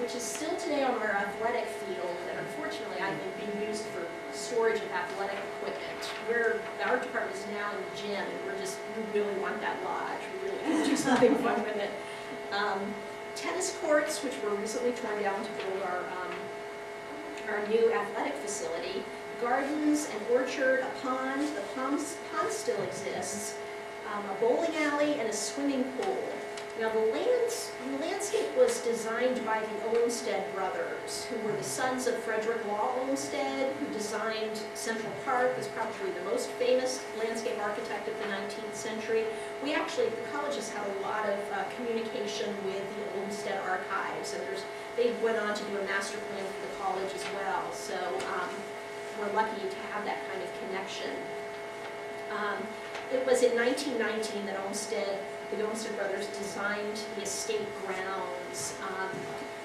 which is still today on our athletic field, and unfortunately I've been used for storage of athletic equipment. Our department is now in the gym, and we really want that lodge. We really want to do something fun with it. Tennis courts, which were recently torn down to build our new athletic facility, gardens, an orchard, a pond. The pond still exists, a bowling alley, and a swimming pool. Now the landscape was designed by the Olmsted brothers, who were the sons of Frederick Law Olmsted, who designed Central Park, was probably the most famous landscape architect of the 19th century. We actually, the college has had a lot of communication with the Olmsted archives, and they went on to do a master plan for the college as well, so we're lucky to have that kind of connection. It was in 1919 that the Olmsted brothers designed the estate grounds,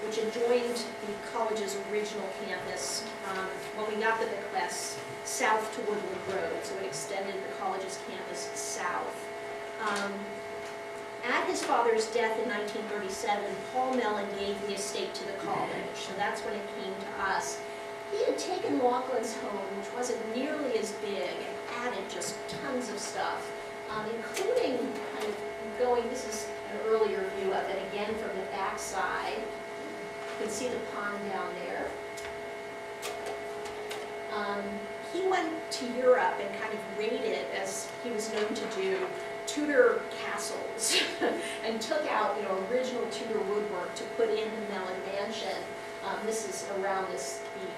which adjoined the college's original campus when we got the bequest south to Woodland Road, so it extended the college's campus south. At his father's death in 1937, Paul Mellon gave the estate to the college, so that's when it came to us. He had taken Laughlin's home, which wasn't nearly as big, and added just tons of stuff, including kind of going, this is an earlier view of it, again from the back side. You can see the pond down there. He went to Europe and kind of raided, as he was known to do, Tudor castles and took out, you know, original Tudor woodwork to put in the Mellon Mansion. This is around the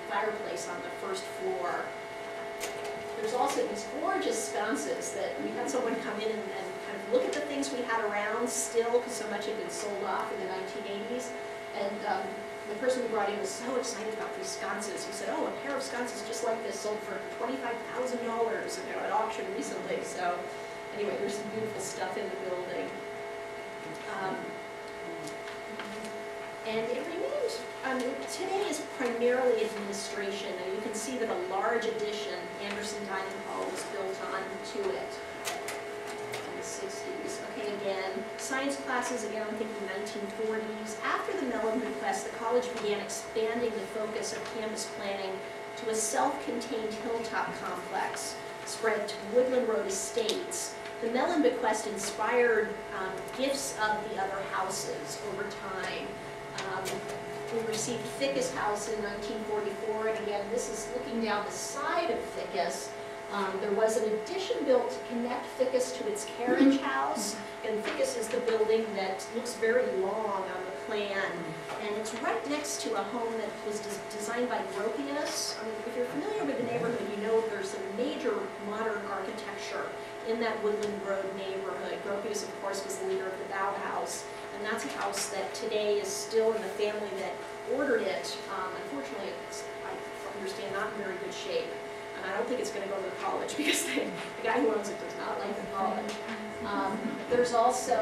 fireplace on the first floor. There's also these gorgeous sconces that we had someone come in and kind of look at the things we had around still, because so much had been sold off in the 1980s. And the person we brought in was so excited about these sconces. He said, "Oh, a pair of sconces just like this sold for $25,000 at auction recently." So anyway, there's some beautiful stuff in the building. And it remains, today is primarily administration, and you can see that a large addition, Anderson Dining Hall, was built on to it in the 60s. Okay, again, science classes, again, I'm thinking 1940s. After the Mellon bequest, the college began expanding the focus of campus planning to a self-contained hilltop complex spread to Woodland Road Estates. The Mellon bequest inspired gifts of the other houses over time. We received Thickus House in 1944, and again, this is looking down the side of Thickus. There was an addition built to connect Thickus to its carriage house, and Thickus is the building that looks very long on the plan, and it's right next to a home that was designed by Gropius. I mean, if you're familiar with the neighborhood, you know there's some major modern architecture in that Woodland Road neighborhood. Gropius, of course, was the leader of the Bauhaus, and that's a house that today is still in the family that ordered it. Unfortunately, it's, I understand, not in very good shape. And I don't think it's going to go to the college because the guy who owns it does not like the college. There's also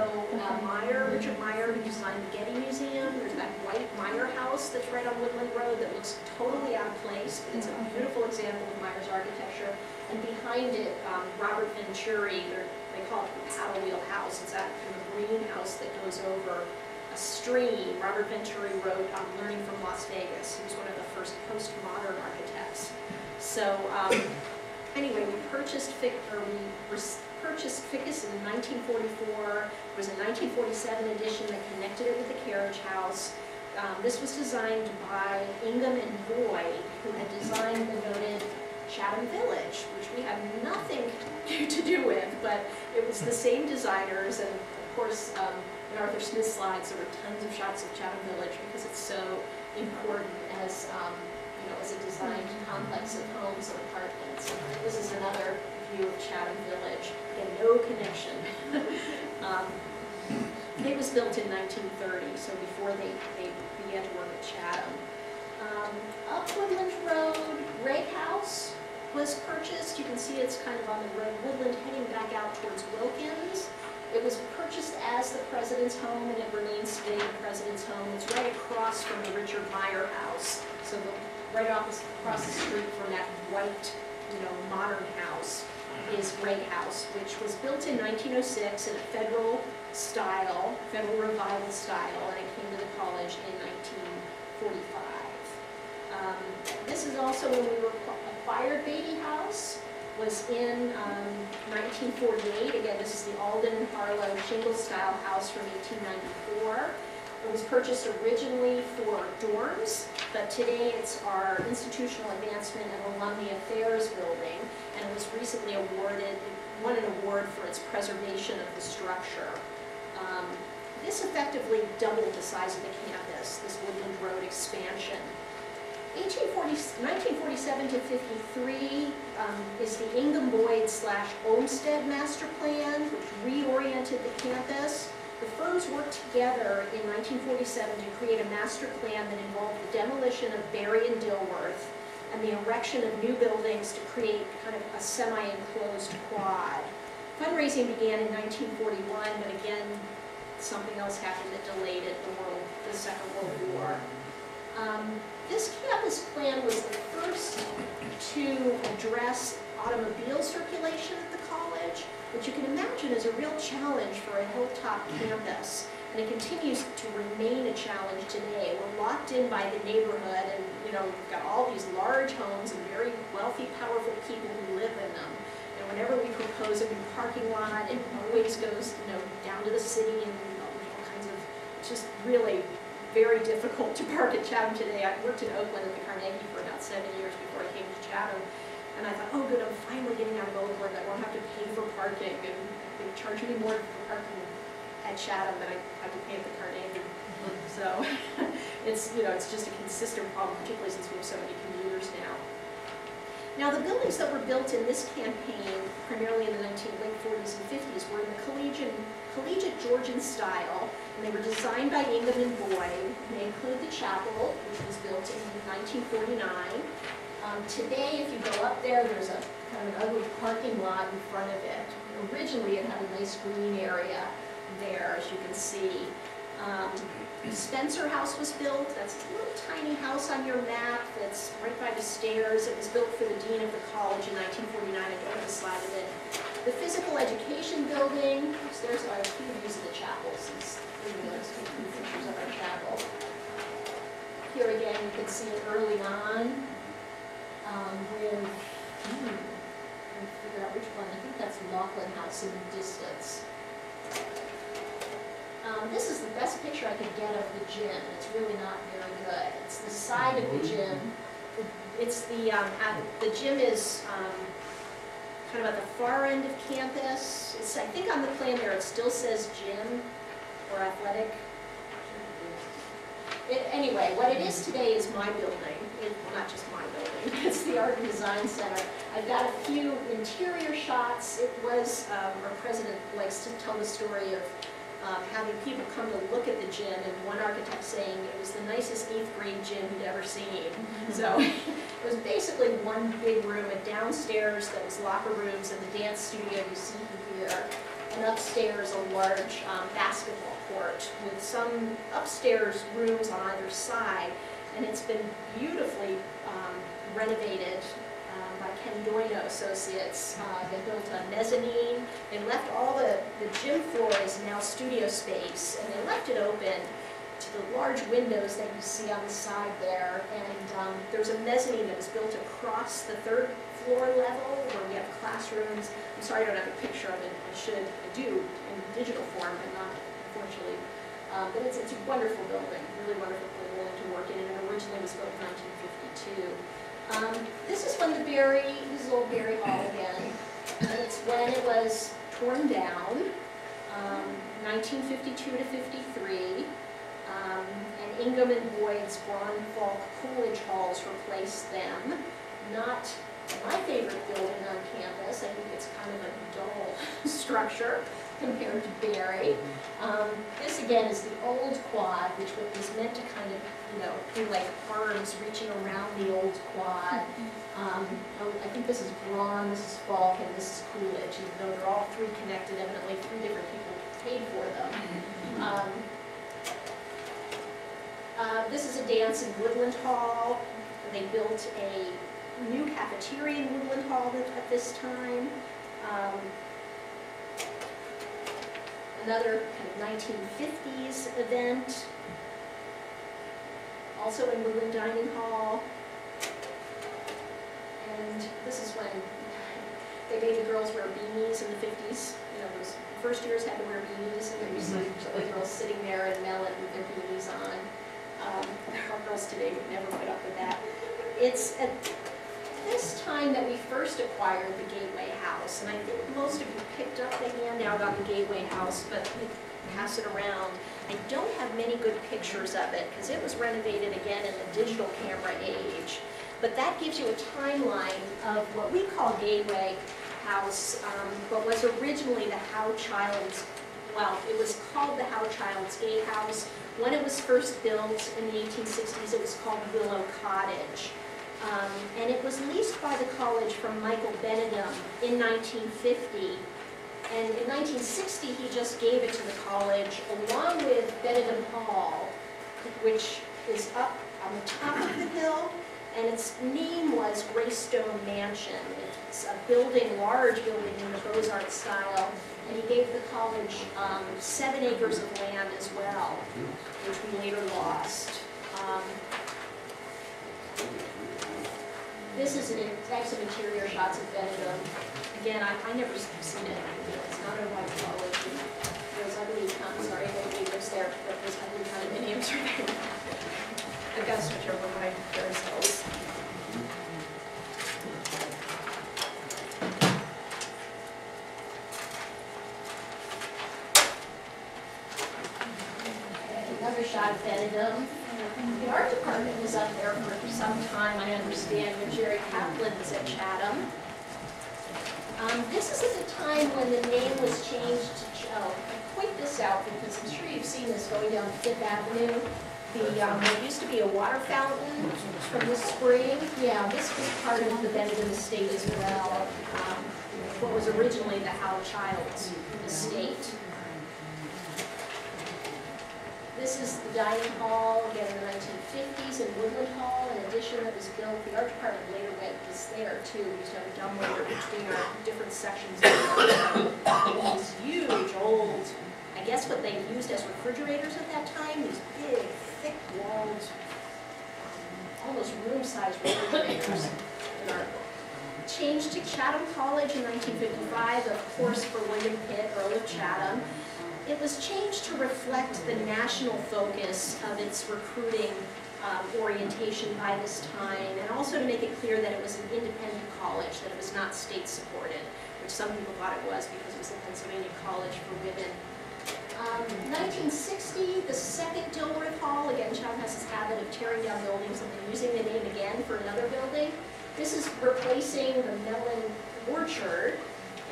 Meyer, Richard Meyer, who designed the Getty Museum. There's that white Meyer house that's right on Woodland Road that looks totally out of place, but it's a beautiful example of Meyer's architecture. And behind it, Robert Venturi, they call it the paddle wheel house. It's that kind of green house that goes over a stream. Robert Venturi wrote Learning from Las Vegas. He was one of the first postmodern architects. So anyway, we purchased Thickus in 1944. There was a 1947 edition that connected it with the carriage house. This was designed by Ingham and Boy, who had designed the noted Chatham Village, which we have nothing to do with, but it was the same designers, and of course in Arthur Smith's slides there were tons of shots of Chatham Village because it's so important as you know, as a designed complex of homes and apartments. This is another view of Chatham Village. Again, no connection. It was built in 1930, so before they began to work at Chatham. Up Woodland Road, Rea House was purchased. You can see it's kind of on the road, Woodland, heading back out towards Wilkins. It was purchased as the President's Home, and it remains today the President's Home. It's right across from the Richard Meyer House, so right across the street from that white, you know, modern house is Rea House, which was built in 1906 in a federal style, federal revival style, and it came to the college in 1945. This is also when we acquired Baby House, was in 1948. Again, this is the Alden and Harlow shingle style house from 1894. It was purchased originally for dorms, but today it's our Institutional Advancement and Alumni Affairs building, and it was recently awarded, won an award for its preservation of the structure. This effectively doubled the size of the campus, this Woodland Road expansion. 1947 to 53 is the Ingham-Boyd/Olmsted master plan, which reoriented the campus. The firms worked together in 1947 to create a master plan that involved the demolition of Barry and Dilworth, and the erection of new buildings to create kind of a semi-enclosed quad. Fundraising began in 1941, but again, something else happened that delayed it, the Second World War. This campus plan was the first to address automobile circulation at the college, which you can imagine is a real challenge for a hilltop campus. And it continues to remain a challenge today. We're locked in by the neighborhood, and you know, we've got all these large homes and very wealthy, powerful people who live in them. And whenever we propose a new parking lot, it always goes, you know, down to the city and all kinds of, it's just really very difficult to park at Chatham today. I worked in Oakland at the Carnegie for about 7 years before I came to Chatham. And I thought, oh good, I'm finally getting out of Oakland. I won't have to pay for parking, and they charge me more for parking at Chatham than I had to pay at the Carnegie. So it's, you know, it's just a consistent problem, particularly since we have so many commuters now. Now the buildings that were built in this campaign, primarily in the late 1940s and 1950s, were in the collegiate Georgian style, and they were designed by Ingham and Boyd. They include the chapel, which was built in 1949. Today, if you go up there, there's a kind of an ugly parking lot in front of it. Originally, it had a nice green area there, as you can see. Spencer House was built. That's a little tiny house on your map that's right by the stairs. It was built for the dean of the college in 1949. I don't have a slide of it. The physical education building, which there's a few views of the chapel, since we noticed a few pictures of our chapel. Here again, you can see it early on let me figure out which one. I think that's Laughlin House in the distance. This is the best picture I could get of the gym. It's really not very good. It's the side of the gym. It's the gym is kind of at the far end of campus. It's, I think on the plan there it still says gym or athletic. Anyway, what it is today is my building. Well, not just my building. It's the Art and Design Center. I've got a few interior shots. It was, our president likes to tell the story of having people come to look at the gym, and one architect saying it was the nicest 8th grade gym he'd ever seen. So it was basically one big room, and downstairs there was locker rooms and the dance studio you see here, and upstairs a large basketball court with some upstairs rooms on either side, and it's been beautifully renovated by Ken Doino Associates. They built a mezzanine. They left all the gym floor is now studio space, and they left it open to the large windows that you see on the side there. And there's a mezzanine that was built across the 3rd floor level where we have classrooms. I'm sorry I don't have a picture of it. I should. I do in digital form, but not unfortunately. But it's a wonderful building, really wonderful building to work in, and it originally was built in 1952. This is when this is old Beatty Hall again, and it's when it was torn down, 1952 to 53, and Ingham and Boyd's Bronfaw Coolidge Halls replaced them. Not my favorite building on campus. I think it's kind of a dull structure compared to Barry. This again is the old quad, which was meant to kind of, you know, be like arms reaching around the old quad. I think this is Braun, this is Falk, and this is Coolidge, even though they're all three connected. Evidently, three different people paid for them. This is a dance in Woodland Hall. They built a new cafeteria in Woodland Hall at this time. Another kind of 1950s event, also in Woodland Dining Hall. And this is when they made the girls wear beanies in the 50s. You know, those first years had to wear beanies, and there used to be girls sitting there in Mellon with their beanies on. Our girls today would never put up with that. It's at this time that we first acquired the Gateway House, and I think most of you picked up the handout on the Gateway House, but we pass it around. I don't have many good pictures of it because it was renovated again in the digital camera age, but that gives you a timeline of what we call Gateway House, but was originally the Howe Childs, well, it was called the Howe Childs Gate House. When it was first built in the 1860s, it was called Willow Cottage. and it was leased by the college from Michael Benedum in 1950. And in 1960, he just gave it to the college along with Benedum Hall, which is up on the top of the hill, and its name was Greystone Mansion. It's a building, large building in the Beaux-Arts style, and he gave the college 7 acres of land as well, which we later lost. This is an excerpt of interior shots of Benedum. Again, I never seen it. It's not a white college. Those ugly, I'm sorry, nobody lives there, but those ugly condominiums are there. I've got to switch over my periscopes. Another shot of Benedum. The art department was up there for some time, I understand, when Jerry Kaplan was at Chatham. This is at the time when the name was changed to, I point this out because I'm sure you've seen this going down Fifth Avenue. There used to be a water fountain from the spring. Yeah, this was part of the Benedum estate as well, what was originally the Hal Childs estate. This is the dining hall, again in the 1950s, in Woodland Hall, an addition that was built. The art department later was there too. We used to have a dumbwaiter between our different sections of the building. These huge old, I guess what they used as refrigerators at that time, these big, thick walled, almost room-sized refrigerators in our changed to Chatham College in 1955, of course, for William Pitt, Earl of Chatham. It was changed to reflect the national focus of its recruiting orientation by this time, and also to make it clear that it was an independent college, that it was not state-supported, which some people thought it was because it was a Pennsylvania college for women. 1960, the second Dilworth Hall, again, Chatham has this habit of tearing down buildings and then using the name again for another building. This is replacing the Mellon Orchard.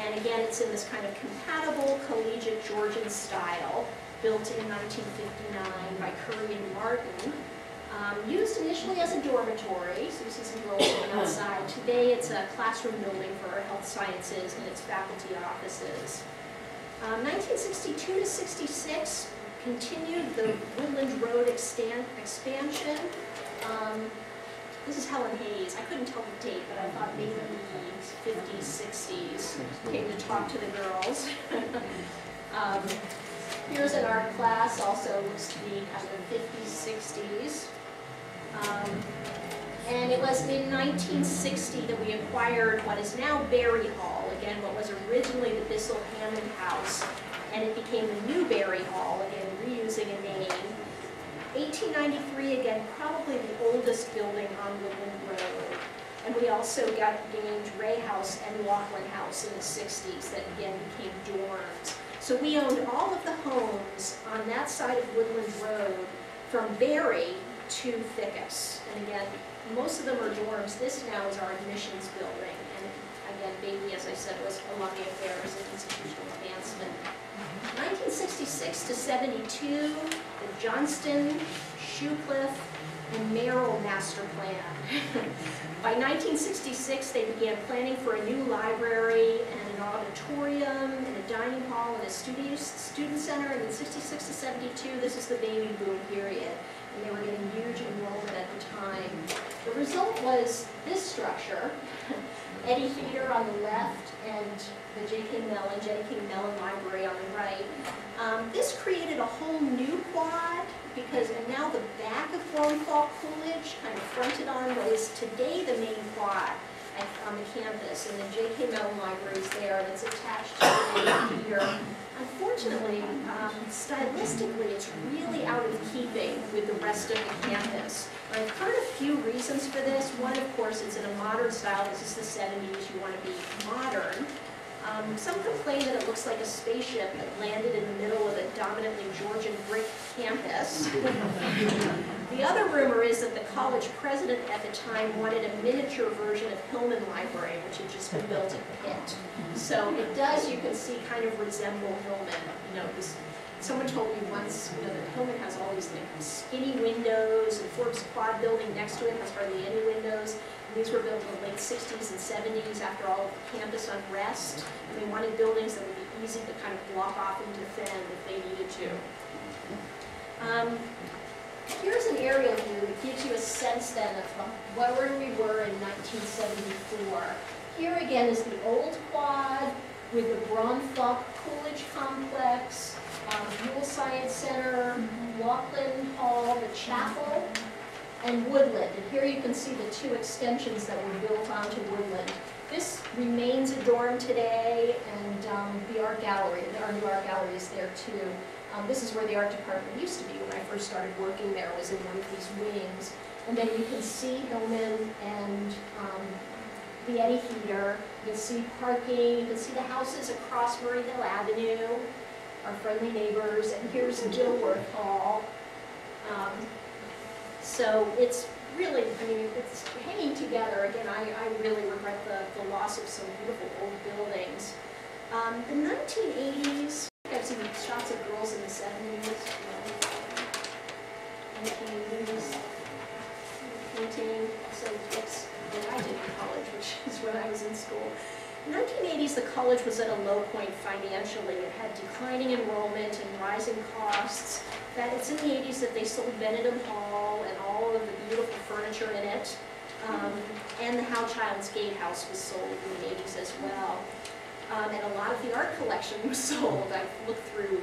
And again, it's in this kind of compatible collegiate Georgian style, built in 1959 by Curry and Martin. Used initially as a dormitory, so you see some girls sitting outside. Today, it's a classroom building for our health sciences and its faculty offices. 1962 to 66 continued the Woodland Road expansion. This is Helen Hayes. I couldn't tell the date, but I thought maybe the 50s, 60s came to talk to the girls. Here's an art class, also looks to be kind of 50s, 60s. And it was in 1960 that we acquired what is now Berry Hall, again, what was originally the Bissell Hammond House, and it became the new Berry Hall, again, reusing a name. 1893, again, probably the oldest building on Woodland Road. And we also got named Rea House and Laughlin House in the 60s that again became dorms. So we owned all of the homes on that side of Woodland Road from Berry to Thickus. And again, most of them are dorms. This now is our admissions building. And again, Baby, as I said, was alumni affairs and institutional advancement. 1966 to 72, the Johnston, Shoecliff, and Merrill master plan. By 1966, they began planning for a new library and an auditorium and a dining hall and a student center. And in 66 to 72, this is the baby boom period. And they were getting huge enrollment at the time. The result was this structure. Eddie Feeder on the left and the Jenny King Mellon Library on the right. This created a whole new quad because, and now the back of Bronfaw College kind of fronted on what is today the main quad on the campus, and the J.K. Mellon Library is there, and it's attached to the here. Unfortunately, stylistically, it's really out of keeping with the rest of the campus. And I've heard a few reasons for this. One, of course, it's in a modern style. This is the 70s. You want to be modern. Some complain that it looks like a spaceship that landed in the middle of a dominantly Georgian brick campus. The other rumor is that the college president at the time wanted a miniature version of Hillman Library, which had just been built at Pitt. So it does, you can see, kind of resemble Hillman. You know, someone told me once, you know, that Hillman has all these like, skinny windows, and Forbes Quad building next to it has hardly any windows. These were built in the late 60s and 70s after all of the campus unrest. And they wanted buildings that would be easy to kind of block off and defend if they needed to. Here's an aerial view that gives you a sense then of where we were in 1974. Here again is the old quad with the Bromfield Coolidge Complex, Buell Science Center, Laughlin Hall, the chapel, and Woodland. And here you can see the two extensions that were built onto Woodland. This remains a dorm today, and the art gallery, our new art gallery is there too. This is where the art department used to be when I first started working there, was in one of these wings. And then you can see Hillman and the Eddy Heater. You can see parking. You can see the houses across Murray Hill Avenue, our friendly neighbors. And here's Dilworth Hall. So it's really, I mean, it's hanging together. Again, I really regret the loss of some beautiful old buildings. The 1980s, I've seen shots of girls in the 70s, you know, 1980s, painting, so that's what I did in college, which is when I was in school. In the 1980s, the college was at a low point financially. It had declining enrollment and rising costs. That it's in the 80s that they sold Benedum Hall and all of the beautiful furniture in it, and the Howe Child's Gatehouse was sold in the 80s as well. And a lot of the art collection was sold. I looked through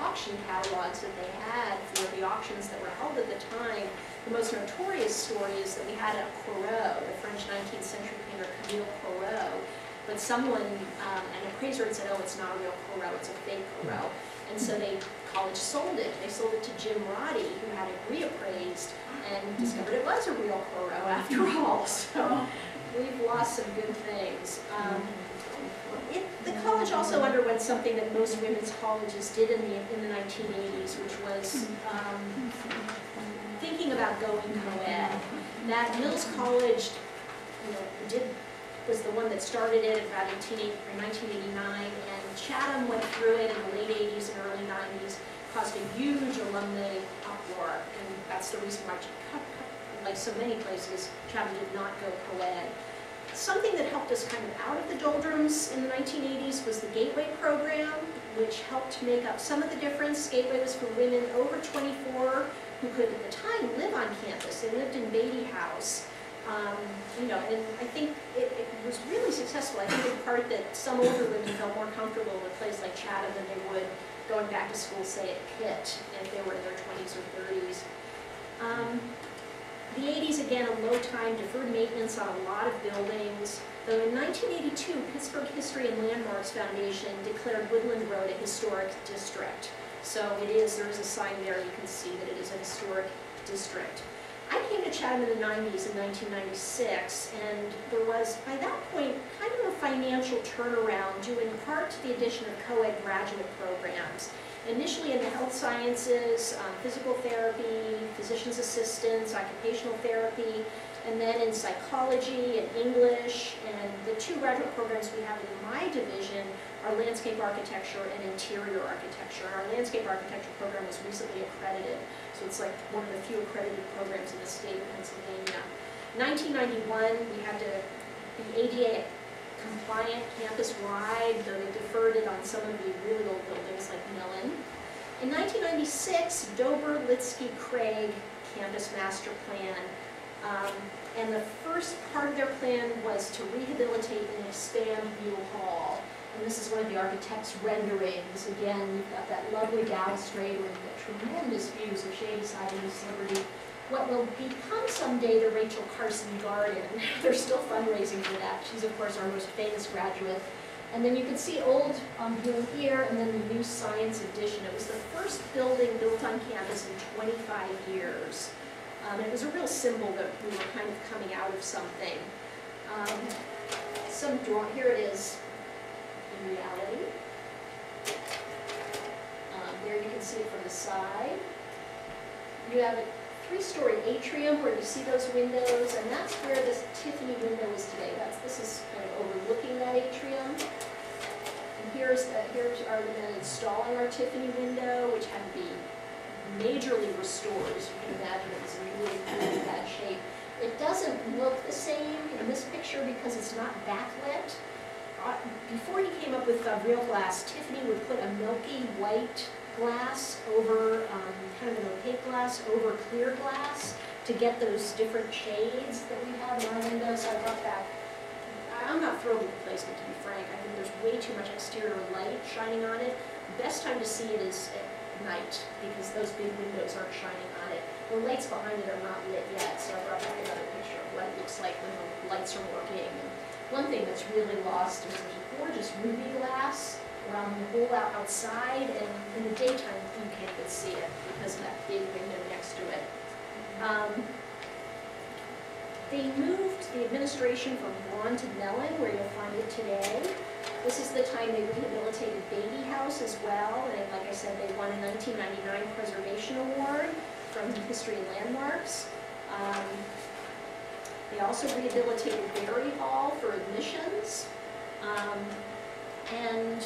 auction catalogs that they had for the auctions that were held at the time. The most notorious story is that we had a Corot, the French 19th century painter Camille Corot, but someone, an appraiser had said, oh, it's not a real Corot, it's a fake Corot. And so the college sold it. They sold it to Jim Roddy, who had it reappraised and discovered it was a real Corot after all. So we've lost some good things. The college also underwent something that most women's colleges did in the 1980s, which was thinking about going co-ed. That Mills College, you know, was the one that started it about 1989, and Chatham went through it in the late 80s and early 90s, caused a huge alumni uproar, and that's the reason why, like so many places, Chatham did not go co-ed. Something that helped us kind of out of the doldrums in the 1980s was the Gateway program, which helped make up some of the difference. Gateway was for women over 24 who could, at the time, live on campus. They lived in Beatty House. You know, and I think it was really successful. I think in part that some older women felt more comfortable in a place like Chatham than they would going back to school, say, at Pitt, if they were in their 20s or 30s. The 80s, again, a low time, deferred maintenance on a lot of buildings. Though in 1982, Pittsburgh History and Landmarks Foundation declared Woodland Road a historic district. So it is, there is a sign there, you can see that it is a historic district. I came to Chatham in the 90s, in 1996, and there was, by that point, kind of a financial turnaround due in part to the addition of co-ed graduate programs. Initially in the health sciences, physical therapy, physician's assistants, occupational therapy, and then in psychology and English, and the two graduate programs we have in my division are landscape architecture and interior architecture. Our landscape architecture program was recently accredited, so it's like one of the few accredited programs in the state of Pennsylvania. In 1991, we had to be ADA compliant campus-wide, though they deferred it on some of the really old buildings like Mellon. In 1996, Dober, Litsky, Craig Campus Master Plan, and the first part of their plan was to rehabilitate and expand Buell Hall. And this is one of the architect's renderings. Again, you've got that lovely balustrade with the tremendous views of Shadyside and East Liberty. What will become someday the Rachel Carson Garden. They're still fundraising for that. She's, of course, our most famous graduate. And then you can see old Buell here, and then the new science edition. It was the first building built on campus in 25 years. It was a real symbol that we were kind of coming out of something. Some drawing, here it is in reality. There you can see it from the side. You have a three-story atrium where you see those windows, and that's where this Tiffany window is today. This is kind of overlooking that atrium. And here's our installing our Tiffany window, which had to be majorly restored. As you can imagine, it was in really bad shape. It doesn't look the same in this picture because it's not backlit. Before he came up with real glass, Tiffany would put a milky white glass over, kind of an opaque glass over clear glass to get those different shades that we have in our windows. So I brought back. I'm not thrilled with the placement, to be frank. I think there's way too much exterior light shining on it. The best time to see it is at night because those big windows aren't shining on it. The lights behind it are not lit yet, so I brought back another picture of what it looks like when the lights are working. And one thing that's really lost is there's gorgeous ruby glass around the whole outside, and in the daytime you can't even see it because of that big window next to it. They moved the administration from Vaughan to Mellon, where you'll find it today. This is the time they rehabilitated Baby House as well, and like I said, they won a 1999 Preservation Award from History and Landmarks. They also rehabilitated Beatty Hall for admissions, and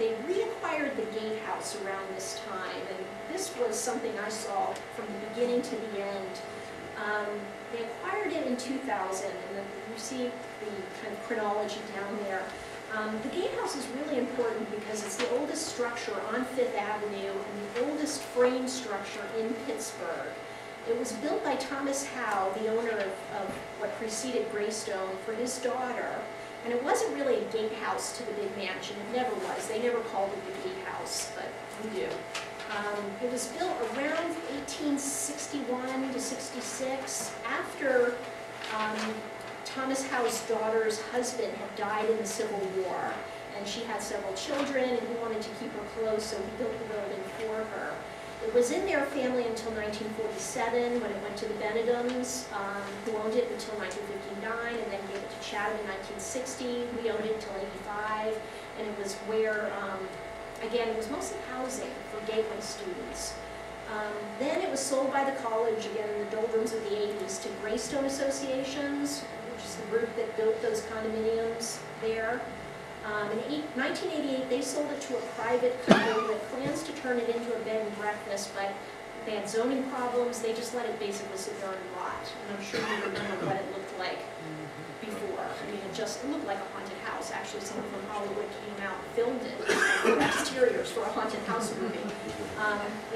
they reacquired the gatehouse around this time, and this was something I saw from the beginning to the end. They acquired it in 2000, and then you see the kind of chronology down there. The gatehouse is really important because it's the oldest structure on Fifth Avenue and the oldest frame structure in Pittsburgh. It was built by Thomas Howe, the owner of what preceded Greystone, for his daughter. And it wasn't really a gatehouse to the big mansion. It never was. They never called it the gatehouse, but we do. It was built around 1861 to 66 after Thomas Howe's daughter's husband had died in the Civil War. And she had several children, and he wanted to keep her close, so he built the building for her. It was in their family until 1947, when it went to the Benedums, who owned it until 1959, and then gave it to Chatham in 1960. We owned it until 85, and it was where, again, it was mostly housing for Gateway students. Then it was sold by the college, again, in the doldrums of the 80s, to Greystone Associations, which is the group that built those condominiums there. In 1988, they sold it to a private company with plans to turn it into a bed and breakfast, but they had zoning problems. They just let it basically sit there and rot. And I'm sure you remember what it looked like before. I mean, it looked like a haunted house. Actually, someone from Hollywood came out and filmed it for exteriors for a haunted house movie.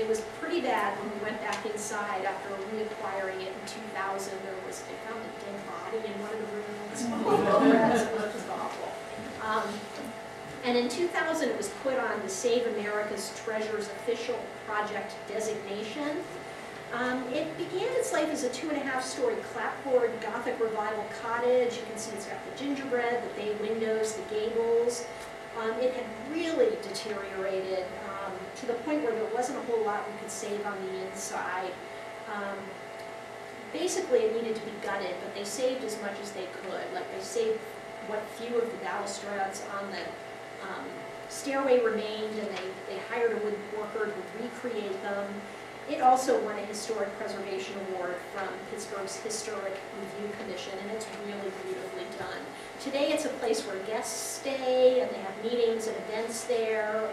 It was pretty bad when we went back inside after reacquiring it in 2000. They found a dead body in one of the rooms. It was awful. And in 2000, it was put on the Save America's Treasures official project designation. It began its life as a 2.5-story clapboard Gothic revival cottage. You can see it's got the gingerbread, the bay windows, the gables. It had really deteriorated to the point where there wasn't a whole lot we could save on the inside. Basically, it needed to be gutted, but they saved as much as they could. Like, they saved what few of the balustrades on the stairway remained, and they hired a woodworker to recreate them. It also won a historic preservation award from Pittsburgh's Historic Review Commission, and it's really beautifully done. Today it's a place where guests stay, and they have meetings and events there.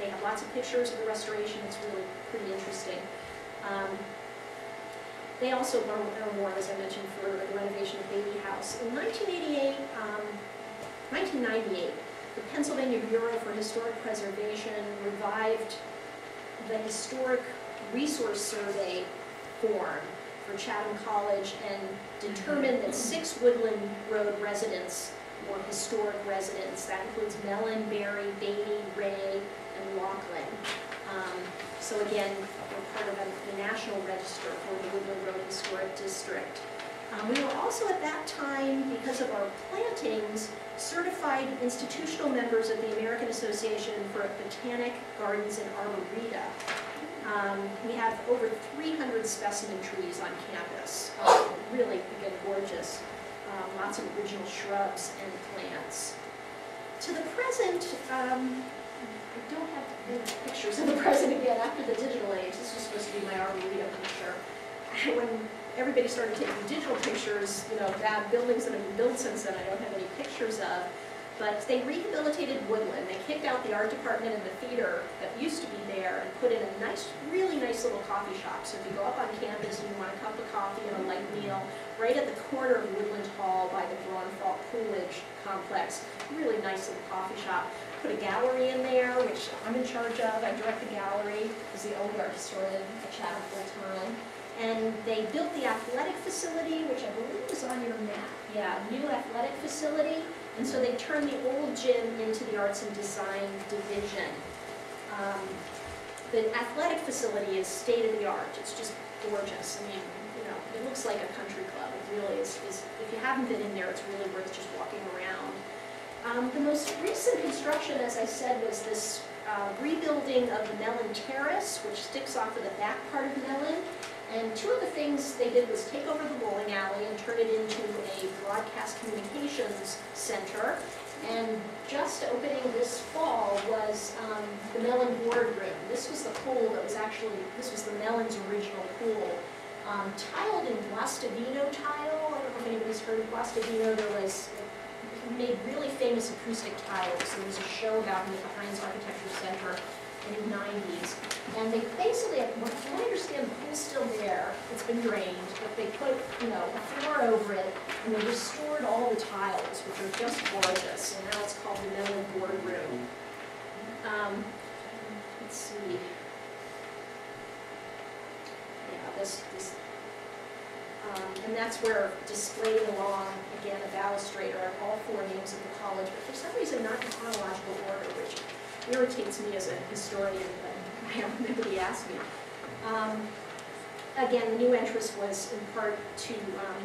They have lots of pictures of the restoration. It's really pretty interesting. They also won an award, as I mentioned, for the renovation of Beatty House. In 1998, the Pennsylvania Bureau for Historic Preservation revived the Historic Resource Survey form for Chatham College and determined that 6 Woodland Road residents were historic residents. That includes Mellon, Berry, Beatty, Rea, and Laughlin. So again, we're part of the National Register for the Woodland Road Historic District. We were also at that time, because of our plantings, certified institutional members of the American Association for Botanic Gardens and Arboreta. We have over 300 specimen trees on campus. Really, again, gorgeous. Lots of original shrubs and plants. To the present, I don't have any pictures of the present again after the digital age. This was supposed to be my arboreta picture. When everybody started taking digital pictures, you know, bad buildings that have been built since then I don't have any pictures of. But they rehabilitated Woodland. They kicked out the art department and the theater that used to be there and put in a nice, really nice little coffee shop. So if you go up on campus and you want a cup of coffee and a light meal, right at the corner of Woodland Hall by the Bromfield Coolidge Complex, really nice little coffee shop. Put a gallery in there, which I'm in charge of. I direct the gallery because the old art historian at Chatham full time. And they built the athletic facility, which I believe is on your map. Yeah, new athletic facility. And so they turned the old gym into the arts and design division. The athletic facility is state-of-the-art. It's just gorgeous. I mean, you know, it looks like a country club. It really is, if you haven't been in there, it's really worth just walking around. The most recent construction, as I said, was this rebuilding of the Mellon Terrace, which sticks off of the back part of Mellon. And two of the things they did was take over the bowling alley and turn it into a broadcast communications center. And just opening this fall was the Mellon boardroom. This was the pool that was actually, this was the Mellon's original pool. Tiled in Guastavino tile. I don't know if anybody's heard of Guastavino. There was, he made really famous acoustic tiles. There was a show about him at the Heinz Architecture Center in the 90s. And they basically, I understand the pool's still there, it's been drained, but they put, you know, a floor over it, and they restored all the tiles, which are just gorgeous, and now it's called the Mellon Boardroom. Let's see. Yeah, and that's where displayed along, again, a balustrade are all four names of the college, but for some reason not in chronological order, which irritates me as a historian, but I don't remember the asked me. Again, the new entrance was in part to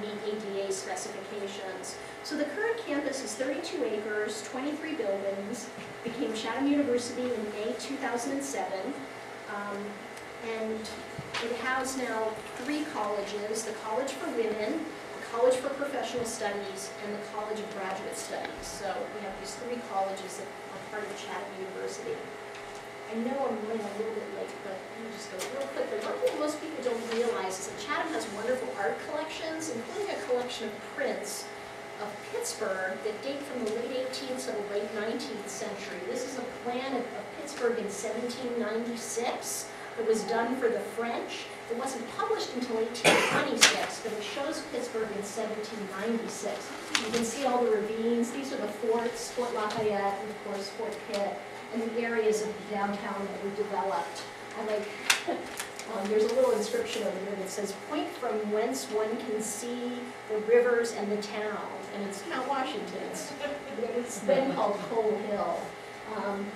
meet ADA specifications. So the current campus is 32 acres, 23 buildings, became Chatham University in May 2007, and it houses now three colleges, the College for Women, College for Professional Studies, and the College of Graduate Studies. So we have these three colleges that are part of Chatham University. I know I'm running a little bit late, but let me just go real quickly. One thing most people don't realize is that Chatham has wonderful art collections, including a collection of prints of Pittsburgh that date from the late 18th to the late 19th century. This is a plan of Pittsburgh in 1796. It was done for the French. It wasn't published until 1826, but it shows Pittsburgh in 1796. You can see all the ravines. These are the forts, Fort Lafayette, and of course Fort Pitt, and the areas of the downtown that were developed. I like, there's a little inscription over here that says, "Point from whence one can see the rivers and the town." And it's not Washington. It's been called Cole Hill.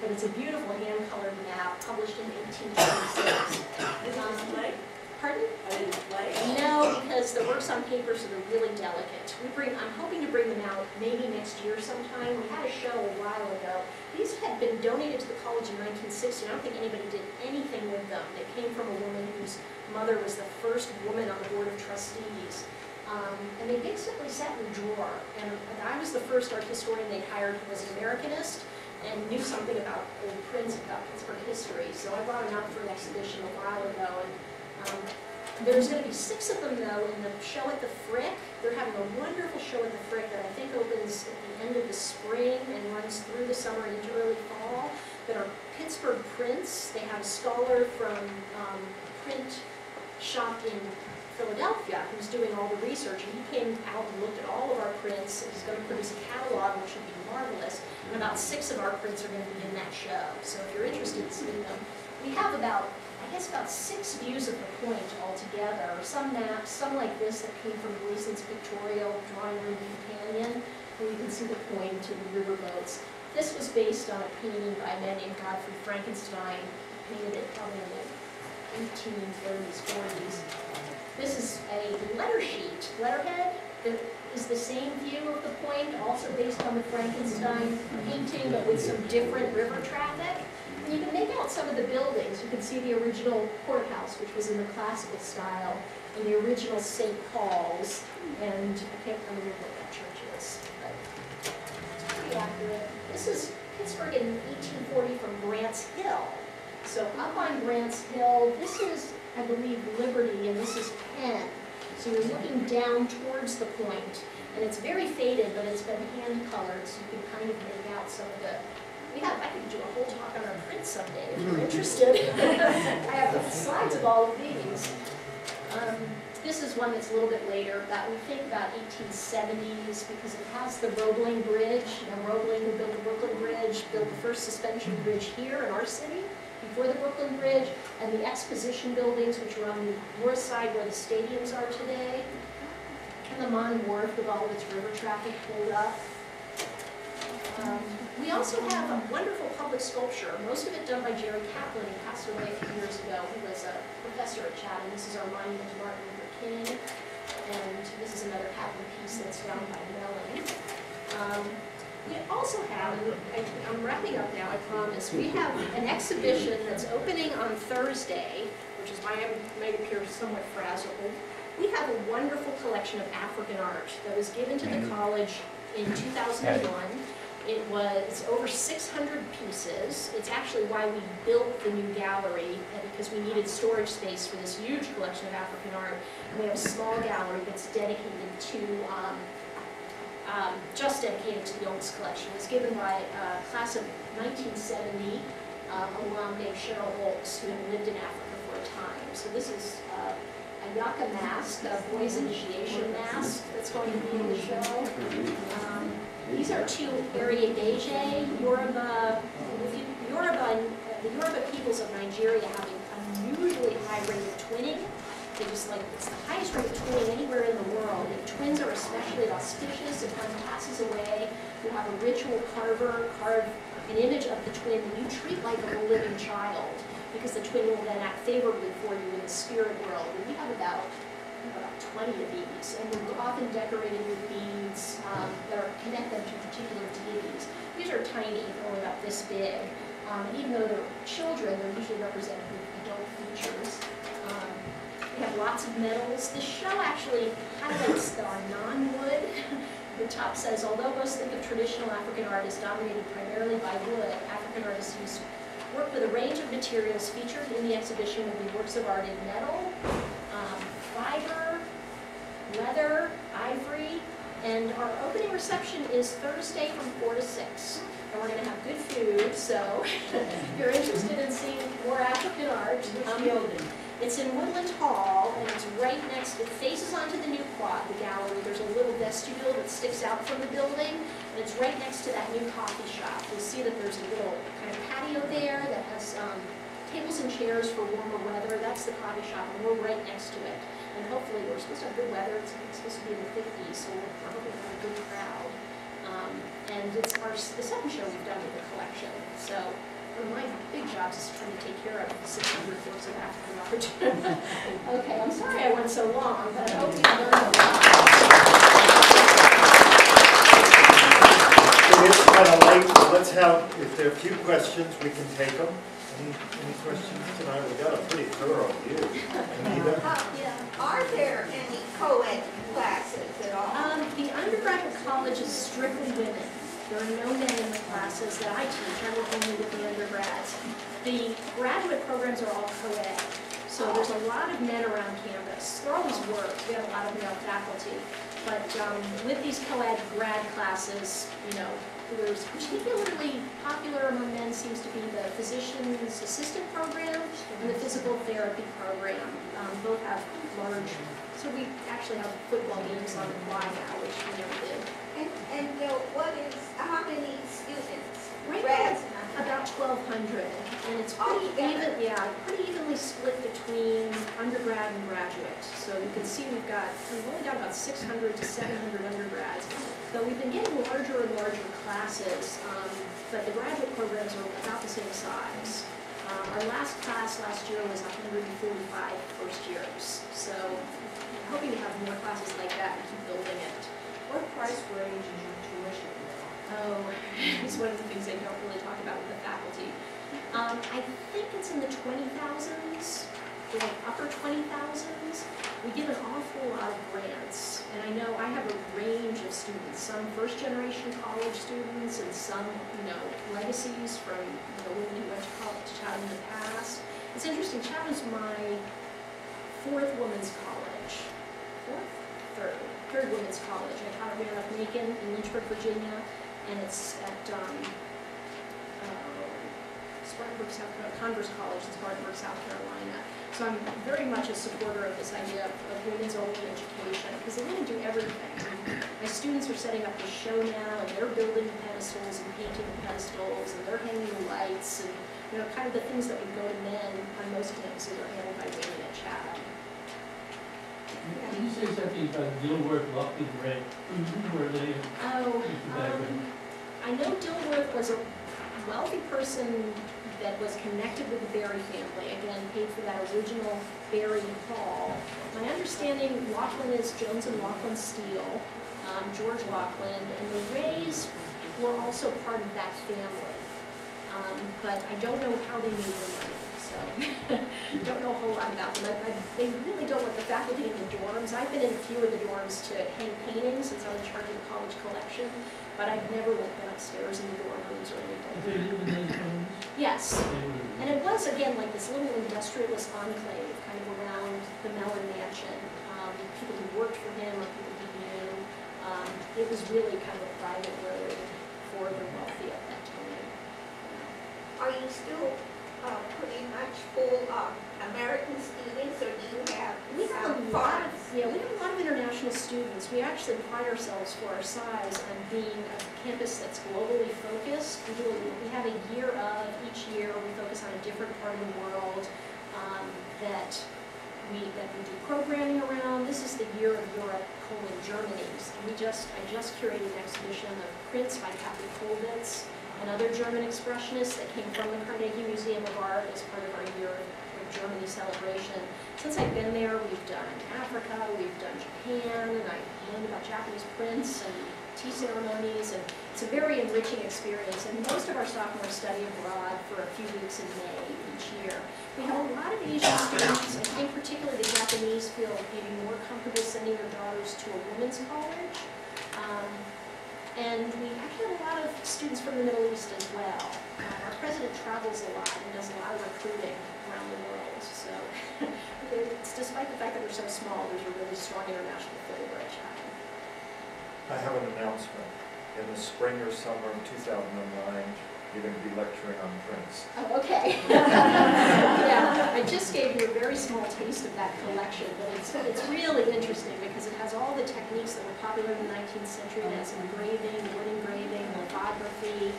But it's a beautiful hand-colored map published in 1826. Pardon? I didn't play. No, because the works on paper, so they're really delicate. I'm hoping to bring them out maybe next year sometime. We had a show a while ago. These had been donated to the college in 1960. I don't think anybody did anything with them. They came from a woman whose mother was the first woman on the board of trustees. And they basically sat in a drawer. And I was the first art historian they hired who was an Americanist and knew something about old prints about Pittsburgh history. So I brought them out for an exhibition a while ago. And there's going to be 6 of them, though, in the show at the Frick. They're having a wonderful show at the Frick that I think opens at the end of the spring and runs through the summer into early fall, that are Pittsburgh prints. They have a scholar from a print shop in Philadelphia who's doing all the research, and he came out and looked at all of our prints, and he's going to produce a catalog, which will be marvelous. And about 6 of our prints are going to be in that show. So if you're interested in seeing them, we have about, I guess, about 6 views of the point altogether. Some maps, some like this that came from Gleason's pictorial drawing room companion, where you can see the point and the riverboats. This was based on a painting by a man named Godfrey Frankenstein, who painted it probably in the 1830s, 40s. This is a letter sheet, letterhead, that is the same view of the point, also based on the Frankenstein painting, but with some different river traffic. And you can make out some of the buildings. You can see the original courthouse, which was in the classical style, and the original St. Paul's, and I can't remember what that church is, but it's pretty accurate. This is Pittsburgh in 1840 from Grants Hill. So up on Grants Hill, this is, I believe, Liberty, and this is Penn. So you're looking down towards the point, And it's very faded, but it's been hand-colored, so you can kind of make out some of the... I could do a whole talk on our prints someday, if you're interested. I have slides of all of these. This is one that's a little bit later, that we think about 1870s, because it has the Roebling Bridge. Roebling, who built the Brooklyn Bridge, built the first suspension bridge here in our city, before the Brooklyn Bridge, and the exposition buildings, which are on the north side where the stadiums are today, and the Mon Wharf with all of its river traffic pulled up. We also have a wonderful public sculpture, most of it done by Jerry Kaplan, who passed away a few years ago. He was a professor at Chatham. This is our monument to Martin Luther King, and this is another Kaplan piece that's down by Mellon. We also have, and I'm wrapping up now, I promise, we have an exhibition that's opening on Thursday, which is why I might appear somewhat frazzled. We have a wonderful collection of African art that was given to the college in 2001. It was over 600 pieces. It's actually why we built the new gallery, because we needed storage space for this huge collection of African art. And we have a small gallery that's dedicated to, just dedicated to the oldest collection. It was given by a class of 1970 alum named Cheryl Holtz, who had lived in Africa for a time. So this is a Yaka mask, a boys initiation mask that's going to be in the show. These are two Eriadeje, Yoruba, the Yoruba peoples of Nigeria have an unusually high rate of twinning. They just like, it's the highest rate of twinning anywhere in the world. And twins are especially auspicious. If one passes away, you have a ritual carver carve an image of the twin that you treat like a living child, because the twin will then act favorably for you in the spirit world. And we have about 20 of these, and they're often decorated with beads that connect them to particular deities. These are tiny, only about this big. And even though they're children, they're usually represented with adult features. We have lots of medals. This show actually highlights the non-wood. The top says, although most think of traditional African art as dominated primarily by wood, African artists use work with a range of materials. Featured in the exhibition will be works of art in metal, fiber, leather, ivory, and our opening reception is Thursday from 4 to 6. And we're going to have good food, so if you're interested in seeing more African art, it's in Woodland Hall, and it's right next, it faces onto the new quad, the gallery. There's a little vestibule that sticks out from the building, and it's right next to that new coffee shop. You'll see that there's a little kind of patio there that has tables and chairs for warmer weather. That's the coffee shop, and we're right next to it. And hopefully, we're supposed to have good weather. It's supposed to be in the 50s, so we're probably going to have a good crowd. And it's the second show we've done with the collection. So one of my big jobs is trying to take care of the 600 works of African art. Okay, I'm sorry I went so long, but I hope you learned a lot. It is kind of late, so let's have, if there are a few questions, we can take them. Any questions tonight? We got a pretty thorough view. Are there any co-ed classes at all? The undergraduate college is strictly women. There are no men in the classes that I teach. I work only with the undergrads. The graduate programs are all co-ed. So there's a lot of men around campus. There always were. We have a lot of male faculty. But with these co-ed grad classes, there's particularly popular among men seems to be the physician's assistant program and the physical therapy program. Both have large, so we actually have football games on the quad now, which we never did. And how many students? Right now, about 1,200. And it's pretty pretty evenly split between undergrad and graduate. So you can see we've only got about 600 to 700 undergrads. So we've been getting larger and larger classes, but the graduate programs are about the same size. Our last class last year was 145 first years, so I'm hoping to have more classes like that and keep building it. What price range is your tuition? It's one of the things I don't really talk about with the faculty. I think it's in the 20,000s. Upper 20,000s. We give an awful lot of grants, and I know I have a range of students, some first-generation college students and some, legacies from women who went to college to Chatham in the past. It's interesting, Chatham's my fourth women's college. Third. Perry Women's College. I taught her here at Macon in Lynchburg, Virginia, and it's at Spartanburg, South Carolina, Converse College in Spartanburg, South Carolina. So I'm very much a supporter of this idea of women's only education, because they really do everything. My students are setting up this show now, and they're building pedestals and painting pedestals, and they're hanging lights, and you know, kind of the things that would go to men on most campuses are handled by women at Chatham. Yeah. Can you say something about Dilworth, Loughlin, Rea? Who were they? Oh, I know Dilworth was a wealthy person that was connected with the Berry family, again, paid for that original Berry Hall. My understanding, Laughlin is Jones and Laughlin Steele, George Laughlin, and the Rays were also part of that family. But I don't know how they made their money, so don't know a whole lot about them. They really don't let the faculty in the dorms. I've been in a few of the dorms to hang paintings since I was in charge of the college collection, but I've never been upstairs in the dorm rooms or anything. Yes, and it was, again, like this little industrialist enclave kind of around the Mellon Mansion. People who worked for him or people he knew. It was really kind of a private road for the wealthy at that time. Are you still pretty much full of American students, or do you have we have a lot of international students. We actually pride ourselves for our size on being a campus that's globally focused. We have a year of, each year we focus on a different part of the world that we do programming around. This is the year of Europe, Poland, Germany. And I just curated an exhibition of prints by Kathy Kollwitz and other German expressionists that came from the Carnegie Museum of Art as part of our year of Germany celebration. Since I've been there, we've done Africa, we've done Japan, and I learned about Japanese prints and tea ceremonies, and it's a very enriching experience. And most of our sophomores study abroad for a few weeks in May each year. We have a lot of Asian students. I think particularly the Japanese feel maybe more comfortable sending their daughters to a women's college. And we actually have a lot of students from the Middle East as well. Our president travels a lot and does a lot of recruiting around the world. So it's, despite the fact that we're so small, there's a really strong international flavor at Chatham. I have an announcement. In the spring or summer of 2009, you're going to be lecturing on prints. Oh, okay. Yeah, I just gave you a very small taste of that collection, but it's really interesting because it has all the techniques that were popular in the 19th century. It has engraving, wood engraving, lithography,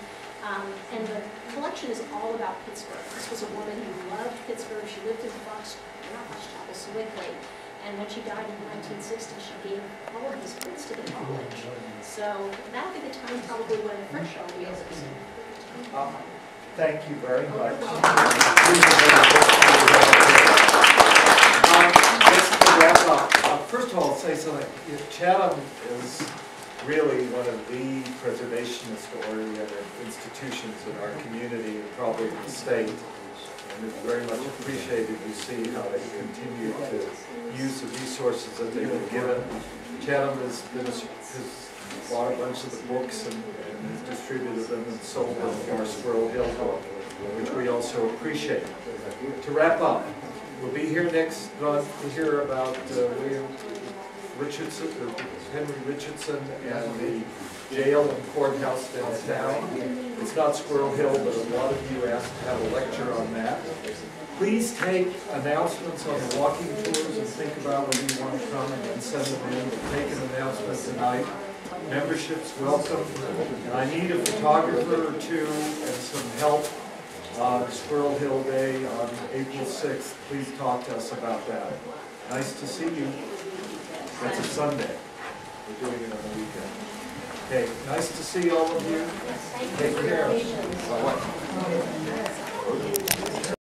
and the collection is all about Pittsburgh. This was a woman who loved Pittsburgh. She lived in Fox Chapel, Sewickley. And when she died in 1960, she gave all of these prints to the college. So that'll be the time probably when the Frick Art Museum thank you very much. Wrap up. First of all, I'll say something. Chatham is really one of the preservationist-oriented institutions in our community and probably in the state. And it's very much appreciated. You see how they continue to use the resources that they've been given. Chatham has been bought a bunch of the books and has distributed them and sold them for our Squirrel Hill book, which we also appreciate. To wrap up, we'll be here next month to hear about Henry Richardson and the jail and courthouse downtown. It's not Squirrel Hill, but a lot of you asked to have a lecture on that. Please take announcements on the walking tours and think about whether you want to come and send them in. We'll take an announcement tonight. Membership's welcome. I need a photographer or two and some help on Squirrel Hill Day on April 6th. Please talk to us about that. Nice to see you. That's a Sunday. We're doing it on the weekend. Okay, nice to see all of you. Take care. Bye-bye.